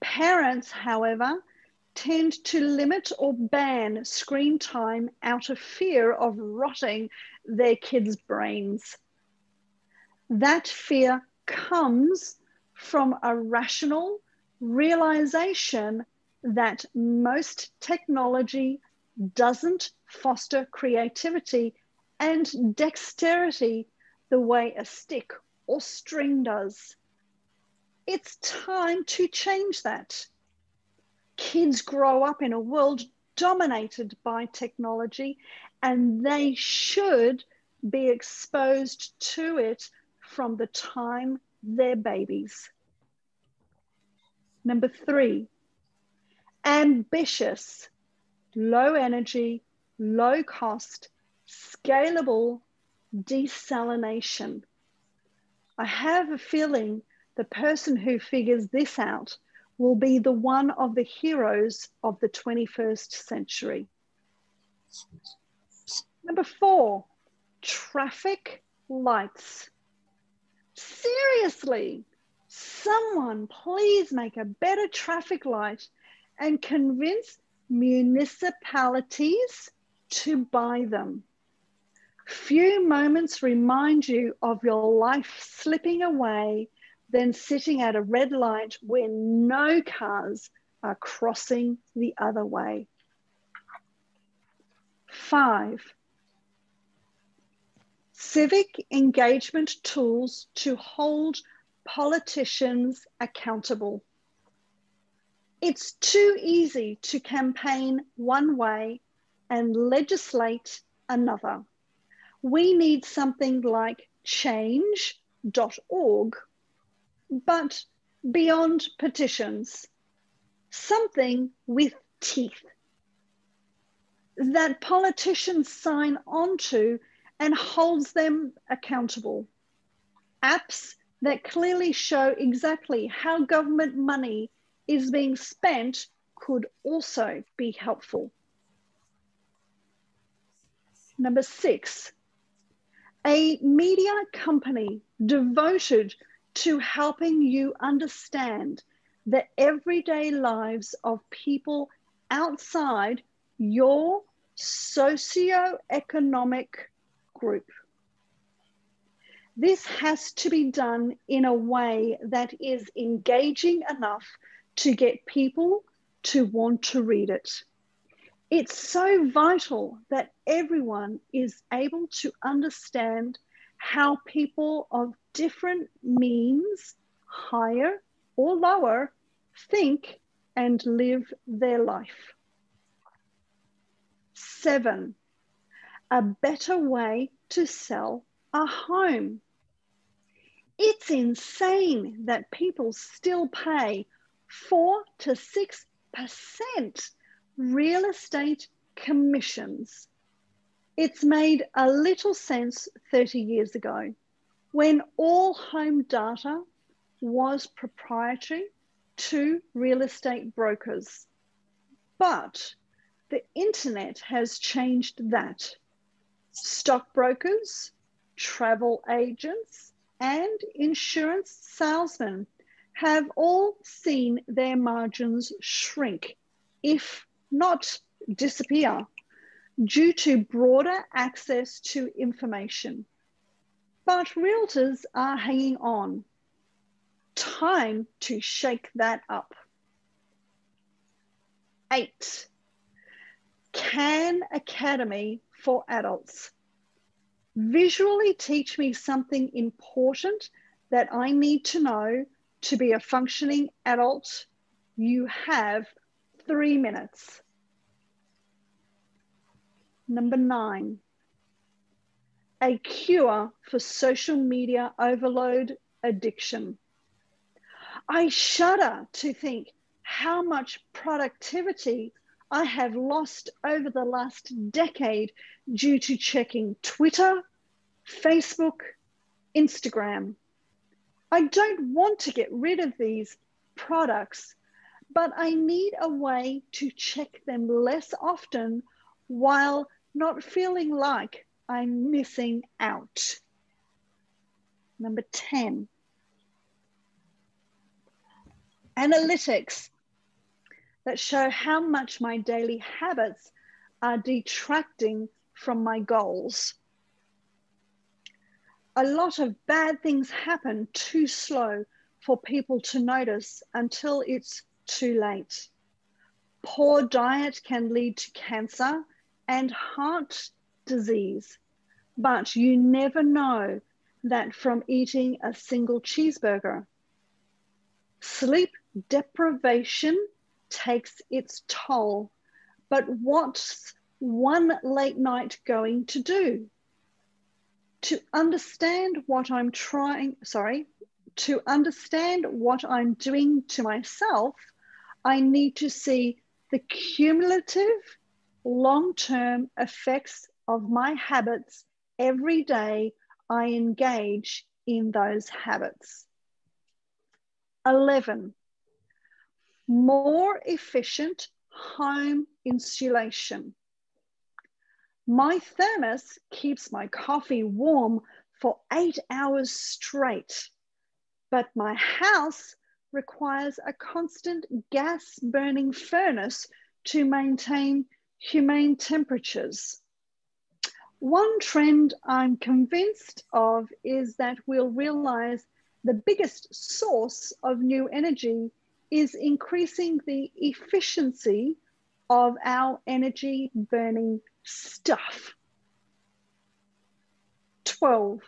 Parents, however, tend to limit or ban screen time out of fear of rotting their kids' brains. That fear comes from a rational realization that most technology doesn't foster creativity and dexterity the way a stick or string does. It's time to change that. Kids grow up in a world dominated by technology, and they should be exposed to it from the time they're babies. Number three, ambitious, low energy, low cost, scalable desalination. I have a feeling the person who figures this out will be the one of the heroes of the 21st century. Number four, traffic lights. Seriously, someone please make a better traffic light and convince municipalities to buy them. Few moments remind you of your life slipping away than sitting at a red light where no cars are crossing the other way. Five, civic engagement tools to hold politicians accountable. It's too easy to campaign one way and legislate another. We need something like change.org, but beyond petitions, something with teeth that politicians sign onto and holds them accountable. Apps that clearly show exactly how government money is being spent could also be helpful. Number six, a media company devoted to helping you understand the everyday lives of people outside your socioeconomic group. This has to be done in a way that is engaging enough to get people to want to read it. It's so vital that everyone is able to understand how people of different means, higher or lower, think and live their life. Seven, a better way to sell a home. It's insane that people still pay 4 to 6% real estate commissions. It's made a little sense 30 years ago when all home data was proprietary to real estate brokers. But the internet has changed that. Stockbrokers, travel agents, and insurance salesmen have all seen their margins shrink, if not disappear, due to broader access to information. But realtors are hanging on. Time to shake that up. Eight, Khan Academy for adults. Visually teach me something important that I need to know to be a functioning adult. You have 3 minutes. Number 9, a cure for social media overload addiction. I shudder to think how much productivity I have lost over the last decade due to checking Twitter, Facebook, Instagram. I don't want to get rid of these products, but I need a way to check them less often while not feeling like I'm missing out. Number 10, analytics that show how much my daily habits are detracting from my goals. A lot of bad things happen too slow for people to notice until it's too late. Poor diet can lead to cancer and heart disease, but you never know that from eating a single cheeseburger. Sleep deprivation takes its toll, but what's one late night going to do? To understand what I'm doing to myself, I need to see the cumulative long-term effects of my habits every day I engage in those habits. 11, more efficient home insulation. My thermos keeps my coffee warm for 8 hours straight, but my house requires a constant gas burning furnace to maintain humane temperatures. One trend I'm convinced of is that we'll realize the biggest source of new energy is increasing the efficiency of our energy burning stuff. 12,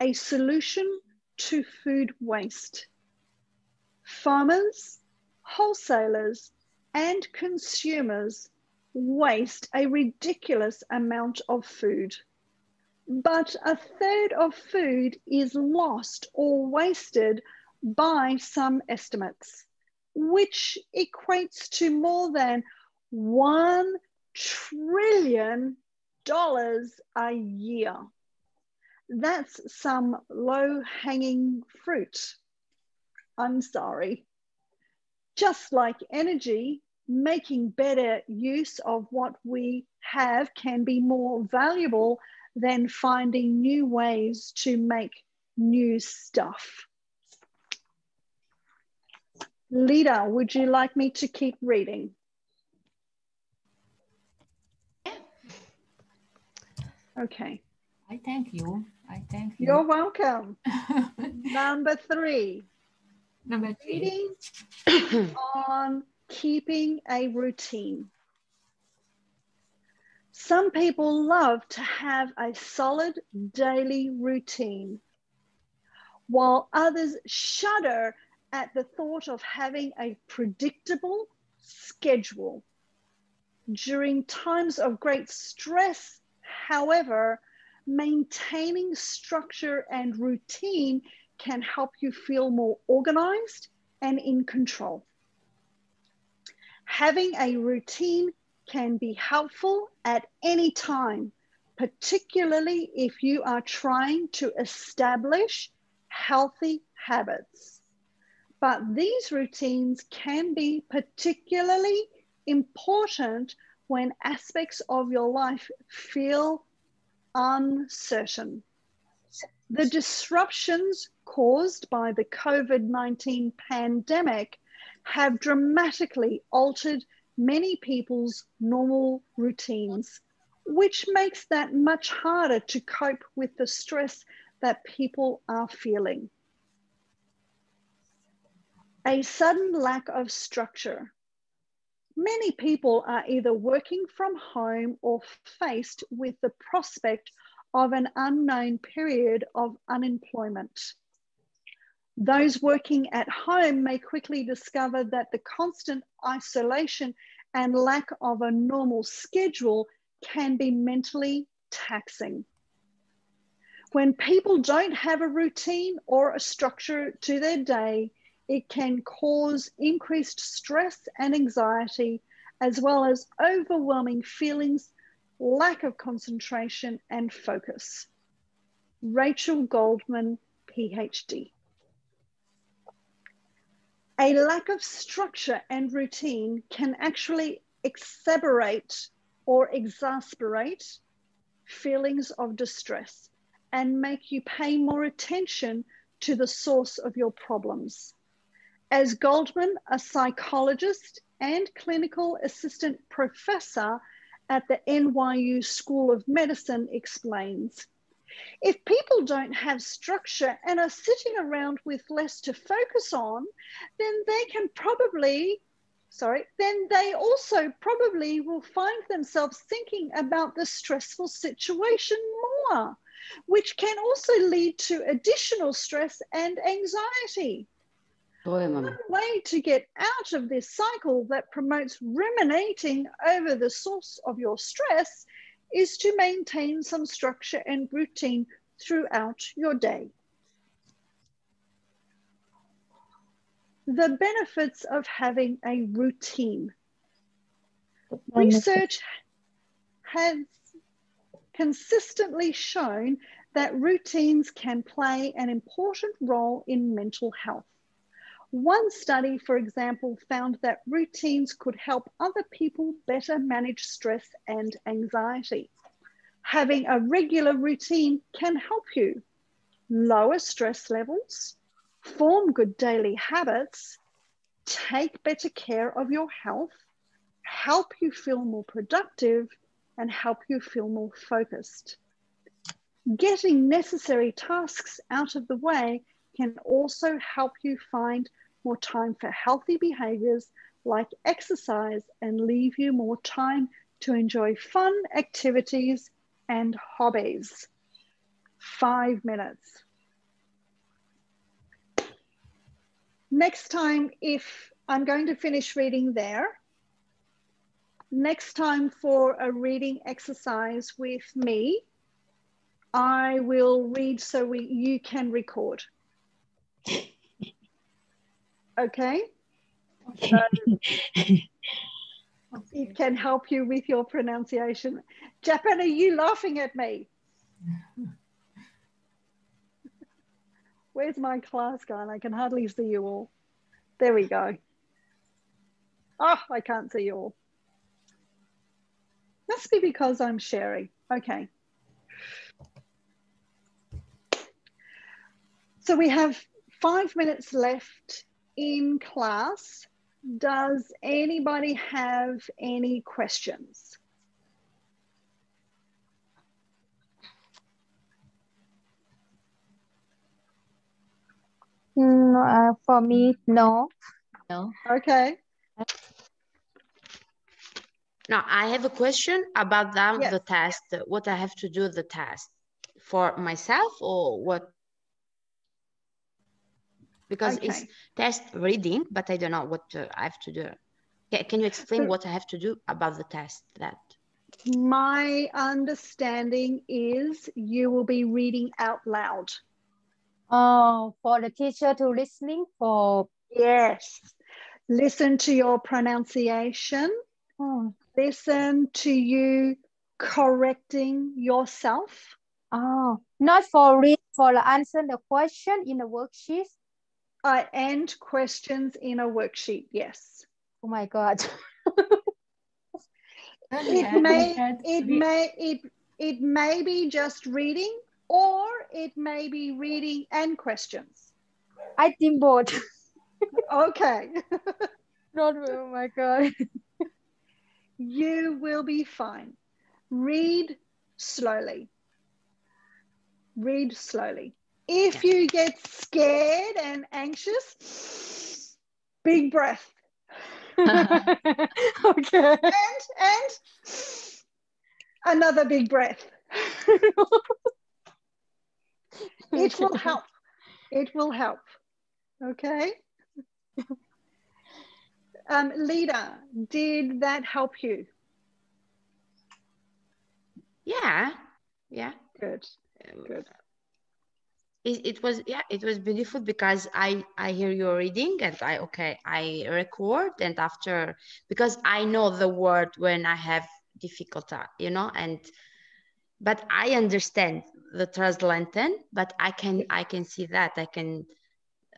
a solution to food waste. Farmers, wholesalers, and consumers waste a ridiculous amount of food, but 1/3 of food is lost or wasted by some estimates, which equates to more than $1 trillion a year. That's some low-hanging fruit. I'm sorry. Just like energy, making better use of what we have can be more valuable than finding new ways to make new stuff. Lida, would you like me to keep reading? Yeah. Okay. I thank you. You're welcome. Number 3. Number 3. Reading on keeping a routine. Some people love to have a solid daily routine, while others shudder at the thought of having a predictable schedule. During times of great stress, however, maintaining structure and routine can help you feel more organized and in control. Having a routine can be helpful at any time, particularly if you are trying to establish healthy habits. But these routines can be particularly important when aspects of your life feel uncertain. The disruptions caused by the COVID-19 pandemic have dramatically altered many people's normal routines, which makes that much harder to cope with the stress that people are feeling. A sudden lack of structure. many people are either working from home or faced with the prospect of an unknown period of unemployment. Those working at home may quickly discover that the constant isolation and lack of a normal schedule can be mentally taxing. When people don't have a routine or a structure to their day, it can cause increased stress and anxiety, as well as overwhelming feelings, lack of concentration and focus. Rachel Goldman, PhD. A lack of structure and routine can actually exacerbate or exasperate feelings of distress and make you pay more attention to the source of your problems. As Goldman, a psychologist and clinical assistant professor at the NYU School of Medicine, explains, if people don't have structure and are sitting around with less to focus on, then they also probably will find themselves thinking about the stressful situation more, which can also lead to additional stress and anxiety. One way to get out of this cycle that promotes ruminating over the source of your stress is to maintain some structure and routine throughout your day. The benefits of having a routine. Research has consistently shown that routines can play an important role in mental health. One study, for example, found that routines could help other people better manage stress and anxiety. Having a regular routine can help you lower stress levels, form good daily habits, take better care of your health, help you feel more productive, and help you feel more focused. Getting necessary tasks out of the way can also help you find more time for healthy behaviors like exercise and leave you more time to enjoy fun activities and hobbies. 5 minutes. Next time, if I'm going to finish reading there, next time for a reading exercise with me, I will read so you can record. Okay, so it can help you with your pronunciation. Japan, are you laughing at me? Where's my class gone? I can hardly see you all. There we go. Oh, I can't see you all. Must be because I'm sharing. Okay. So we have 5 minutes left in class. Does anybody have any questions? No, for me, no. No. Okay. Now I have a question about the test. What I have to do the test for myself or what? Because it's test reading, but I don't know what I have to do. Can you explain what I have to do about the test? That my understanding is you will be reading out loud. Oh, for the teacher to listening for? Yes. Listen to your pronunciation. Oh. Listen to you correcting yourself. Oh, not for read, for answering the question in the worksheet. And questions in a worksheet, yes. Oh my God. It may be just reading, or it may be reading and questions. I think both. Okay. Not, oh my God. You will be fine. Read slowly. Read slowly. If you get scared and anxious, big breath. Okay. And another big breath. It will help. It will help. Okay. Lida, did that help you? Yeah. Yeah. Good. Good. It was, yeah, it was beautiful because I hear your reading and I record, and after, because I know the word when I have difficulty, you know, but I understand the translating, but I can see that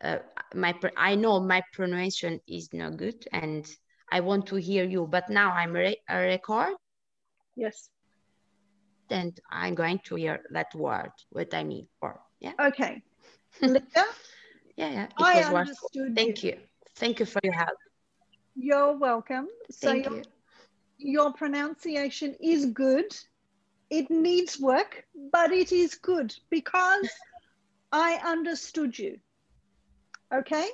I know my pronunciation is not good, and I want to hear you, but now I'm a record. Yes. And I'm going to hear that word, what I mean for. Yeah. Okay. Lida? Yeah. I understood. Thank you. Thank you for your help. You're welcome. Thank you. Your pronunciation is good. It needs work, but it is good because I understood you. Okay?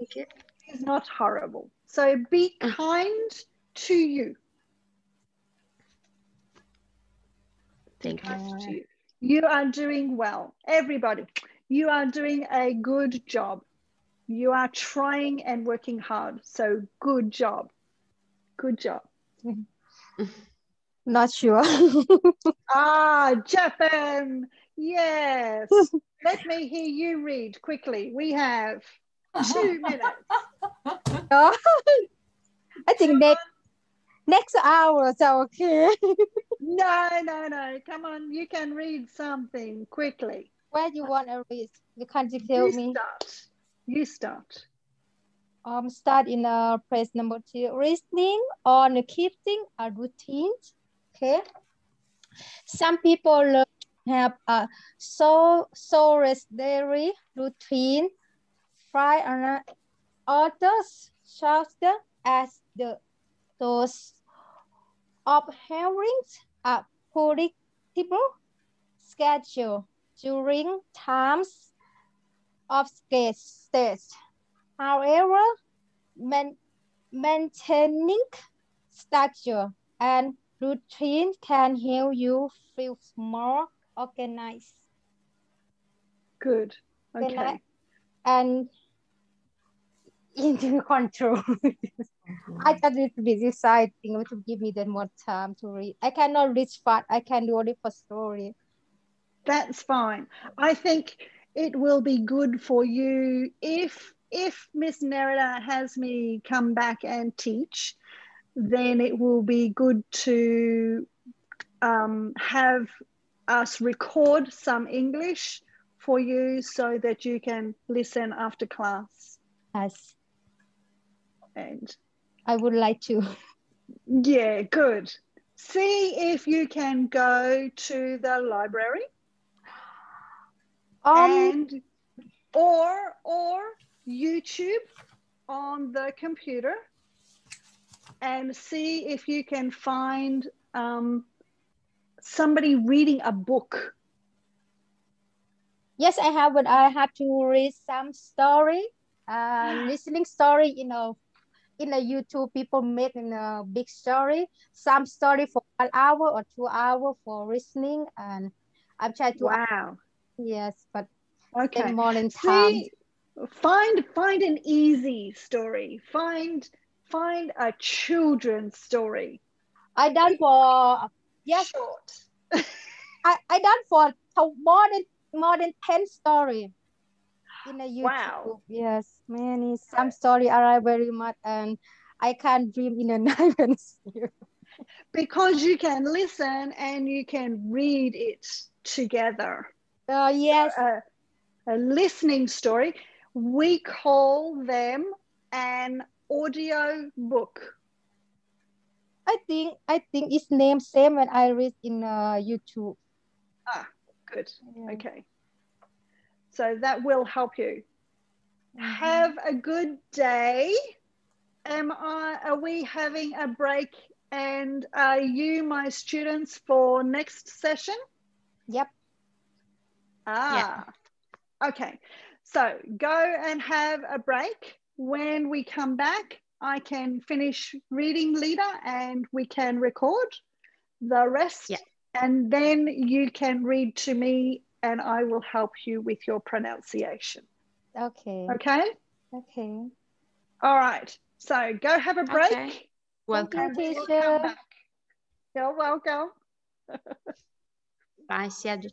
Okay. It's not horrible. So be kind to you. Thank you. You are doing well, everybody. You are doing a good job. You are trying and working hard. So good job. Good job. Not sure. Japan. Yes. Let me hear you read quickly. We have 2 minutes. No. I think next hour is okay. No. Come on, you can read something quickly. Where do you want to read? You can't tell me. You start. Start in phrase number 2. Reasoning on keeping a routine. Okay. Some people have a solid daily routine. Others shorter as those of having a predictable schedule during times of stress. However, maintaining structure and routine can help you feel more organized. Good. Okay. And into control. I just need to be deciding to give me then more time to read. I cannot read fast. I can do only for story. That's fine. I think it will be good for you if Miss Nerissa has me come back and teach, then it will be good to have us record some English for you so that you can listen after class. Yes. And I would like to. Yeah, good. See if you can go to the library. And or YouTube on the computer and see if you can find somebody reading a book. Yes, I have, but I have to read some story, listening story, you know. In the YouTube, people make a big story. Some story for 1 hour or 2 hours for listening, and I'm trying to. Wow. Yes, but okay. Morning time. See, find an easy story. Find a children's story. I done for yes. Short. I done for more than 10 stories. In a YouTube, wow. Yes, many. Some story are very much, and I can't dream in a night and sleep. Because you can listen and you can read it together. Yes. A listening story. We call them an audio book. I think it's named same when I read in YouTube. Ah, good. Yeah. Okay. So that will help you. Have a good day. Are we having a break? And are you my students for next session? Yep. Okay. So go and have a break. When we come back, I can finish reading Lida and we can record the rest. Yeah. And then you can read to me and I will help you with your pronunciation. Okay. Okay? Okay. All right. So go have a break. Okay. Welcome. Welcome. You're welcome. Bye, Siad.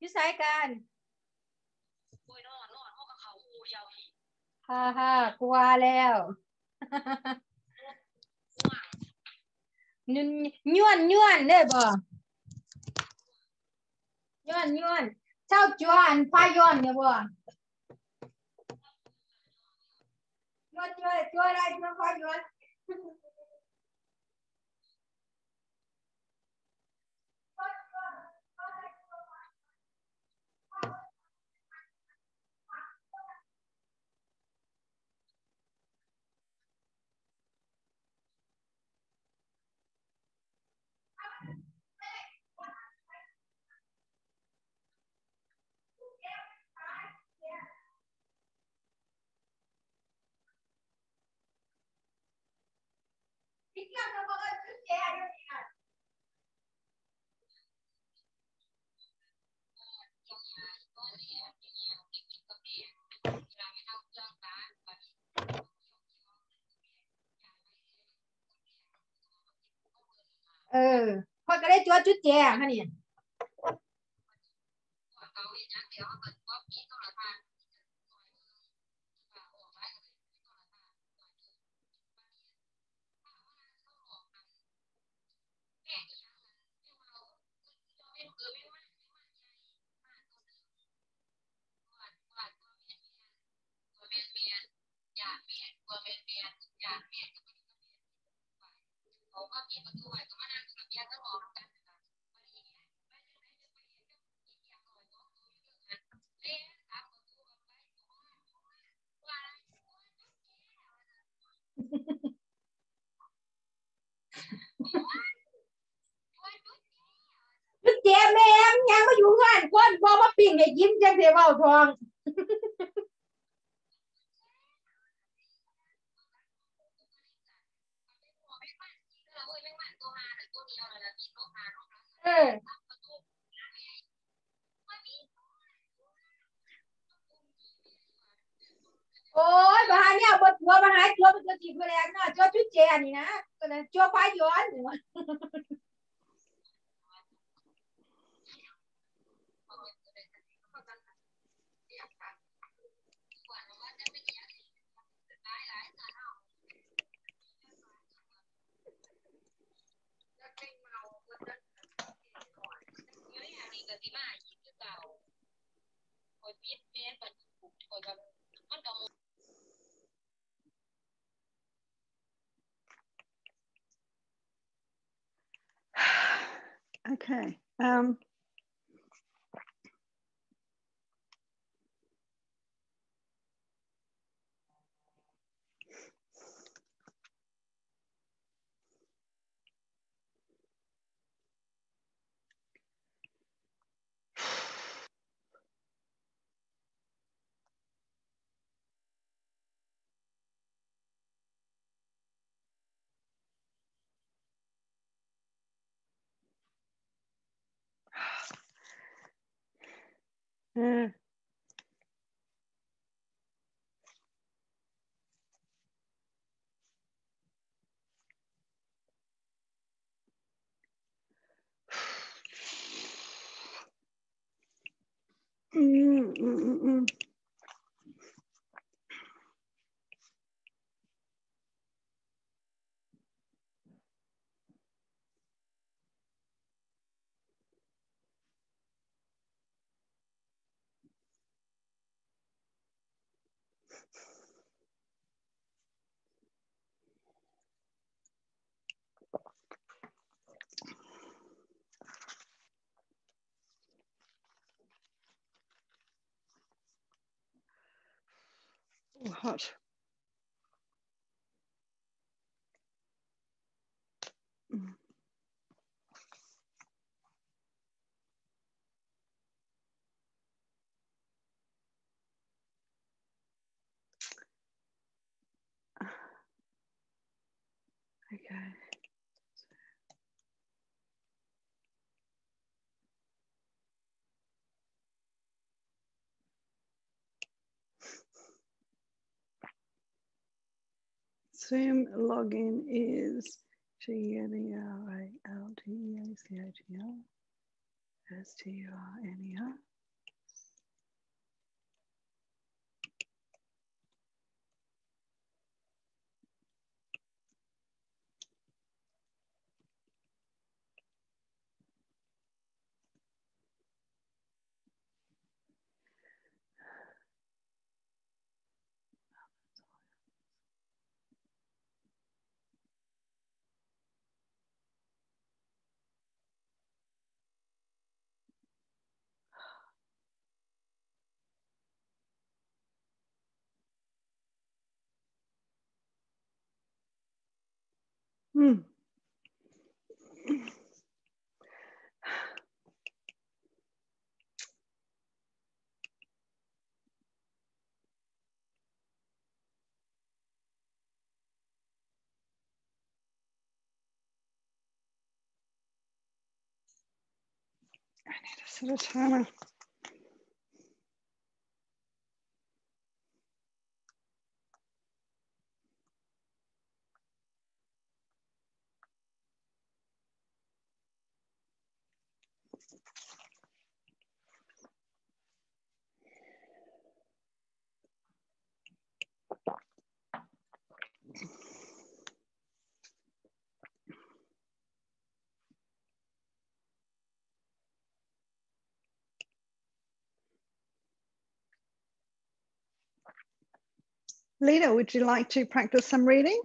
You say can. Haha, Kualeo. Nuan, never. Nuan, Tao Juan, Payon, never. Not your What can I do to dare, honey? Đức trẻ mẹ em nhà có dũng anh con bó bắp bình để dính chân thì vào thòng. Ôi bà hai nha, bà hai chúa bà chị vừa đẹp nè, chúa chú chè này nè, chúa phá gió nữa. Okay. Oh, hot. Okay. Zoom login is GNERALDEACHER STURNER. I need a sort of timer. Lida, would you like to practice some reading?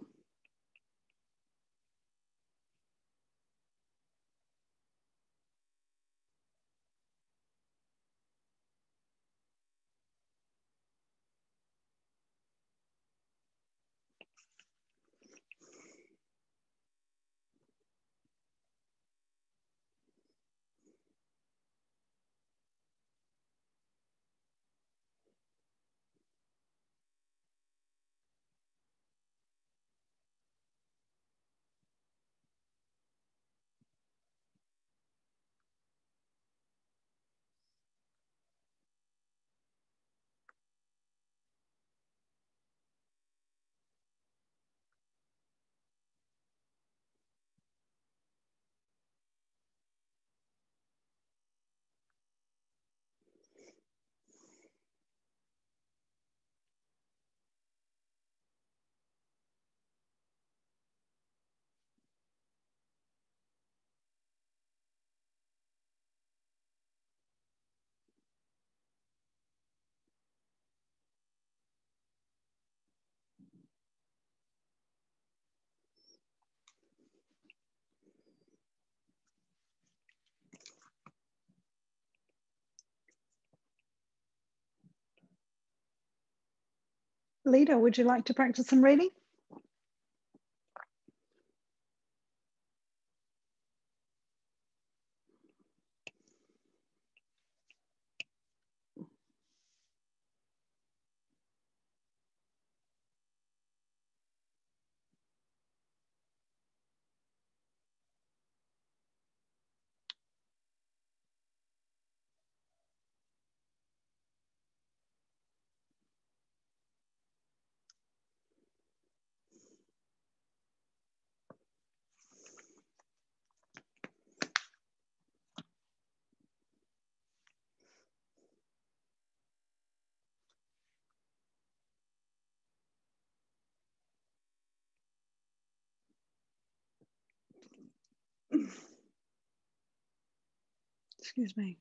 Lida, would you like to practice some reading? Excuse me.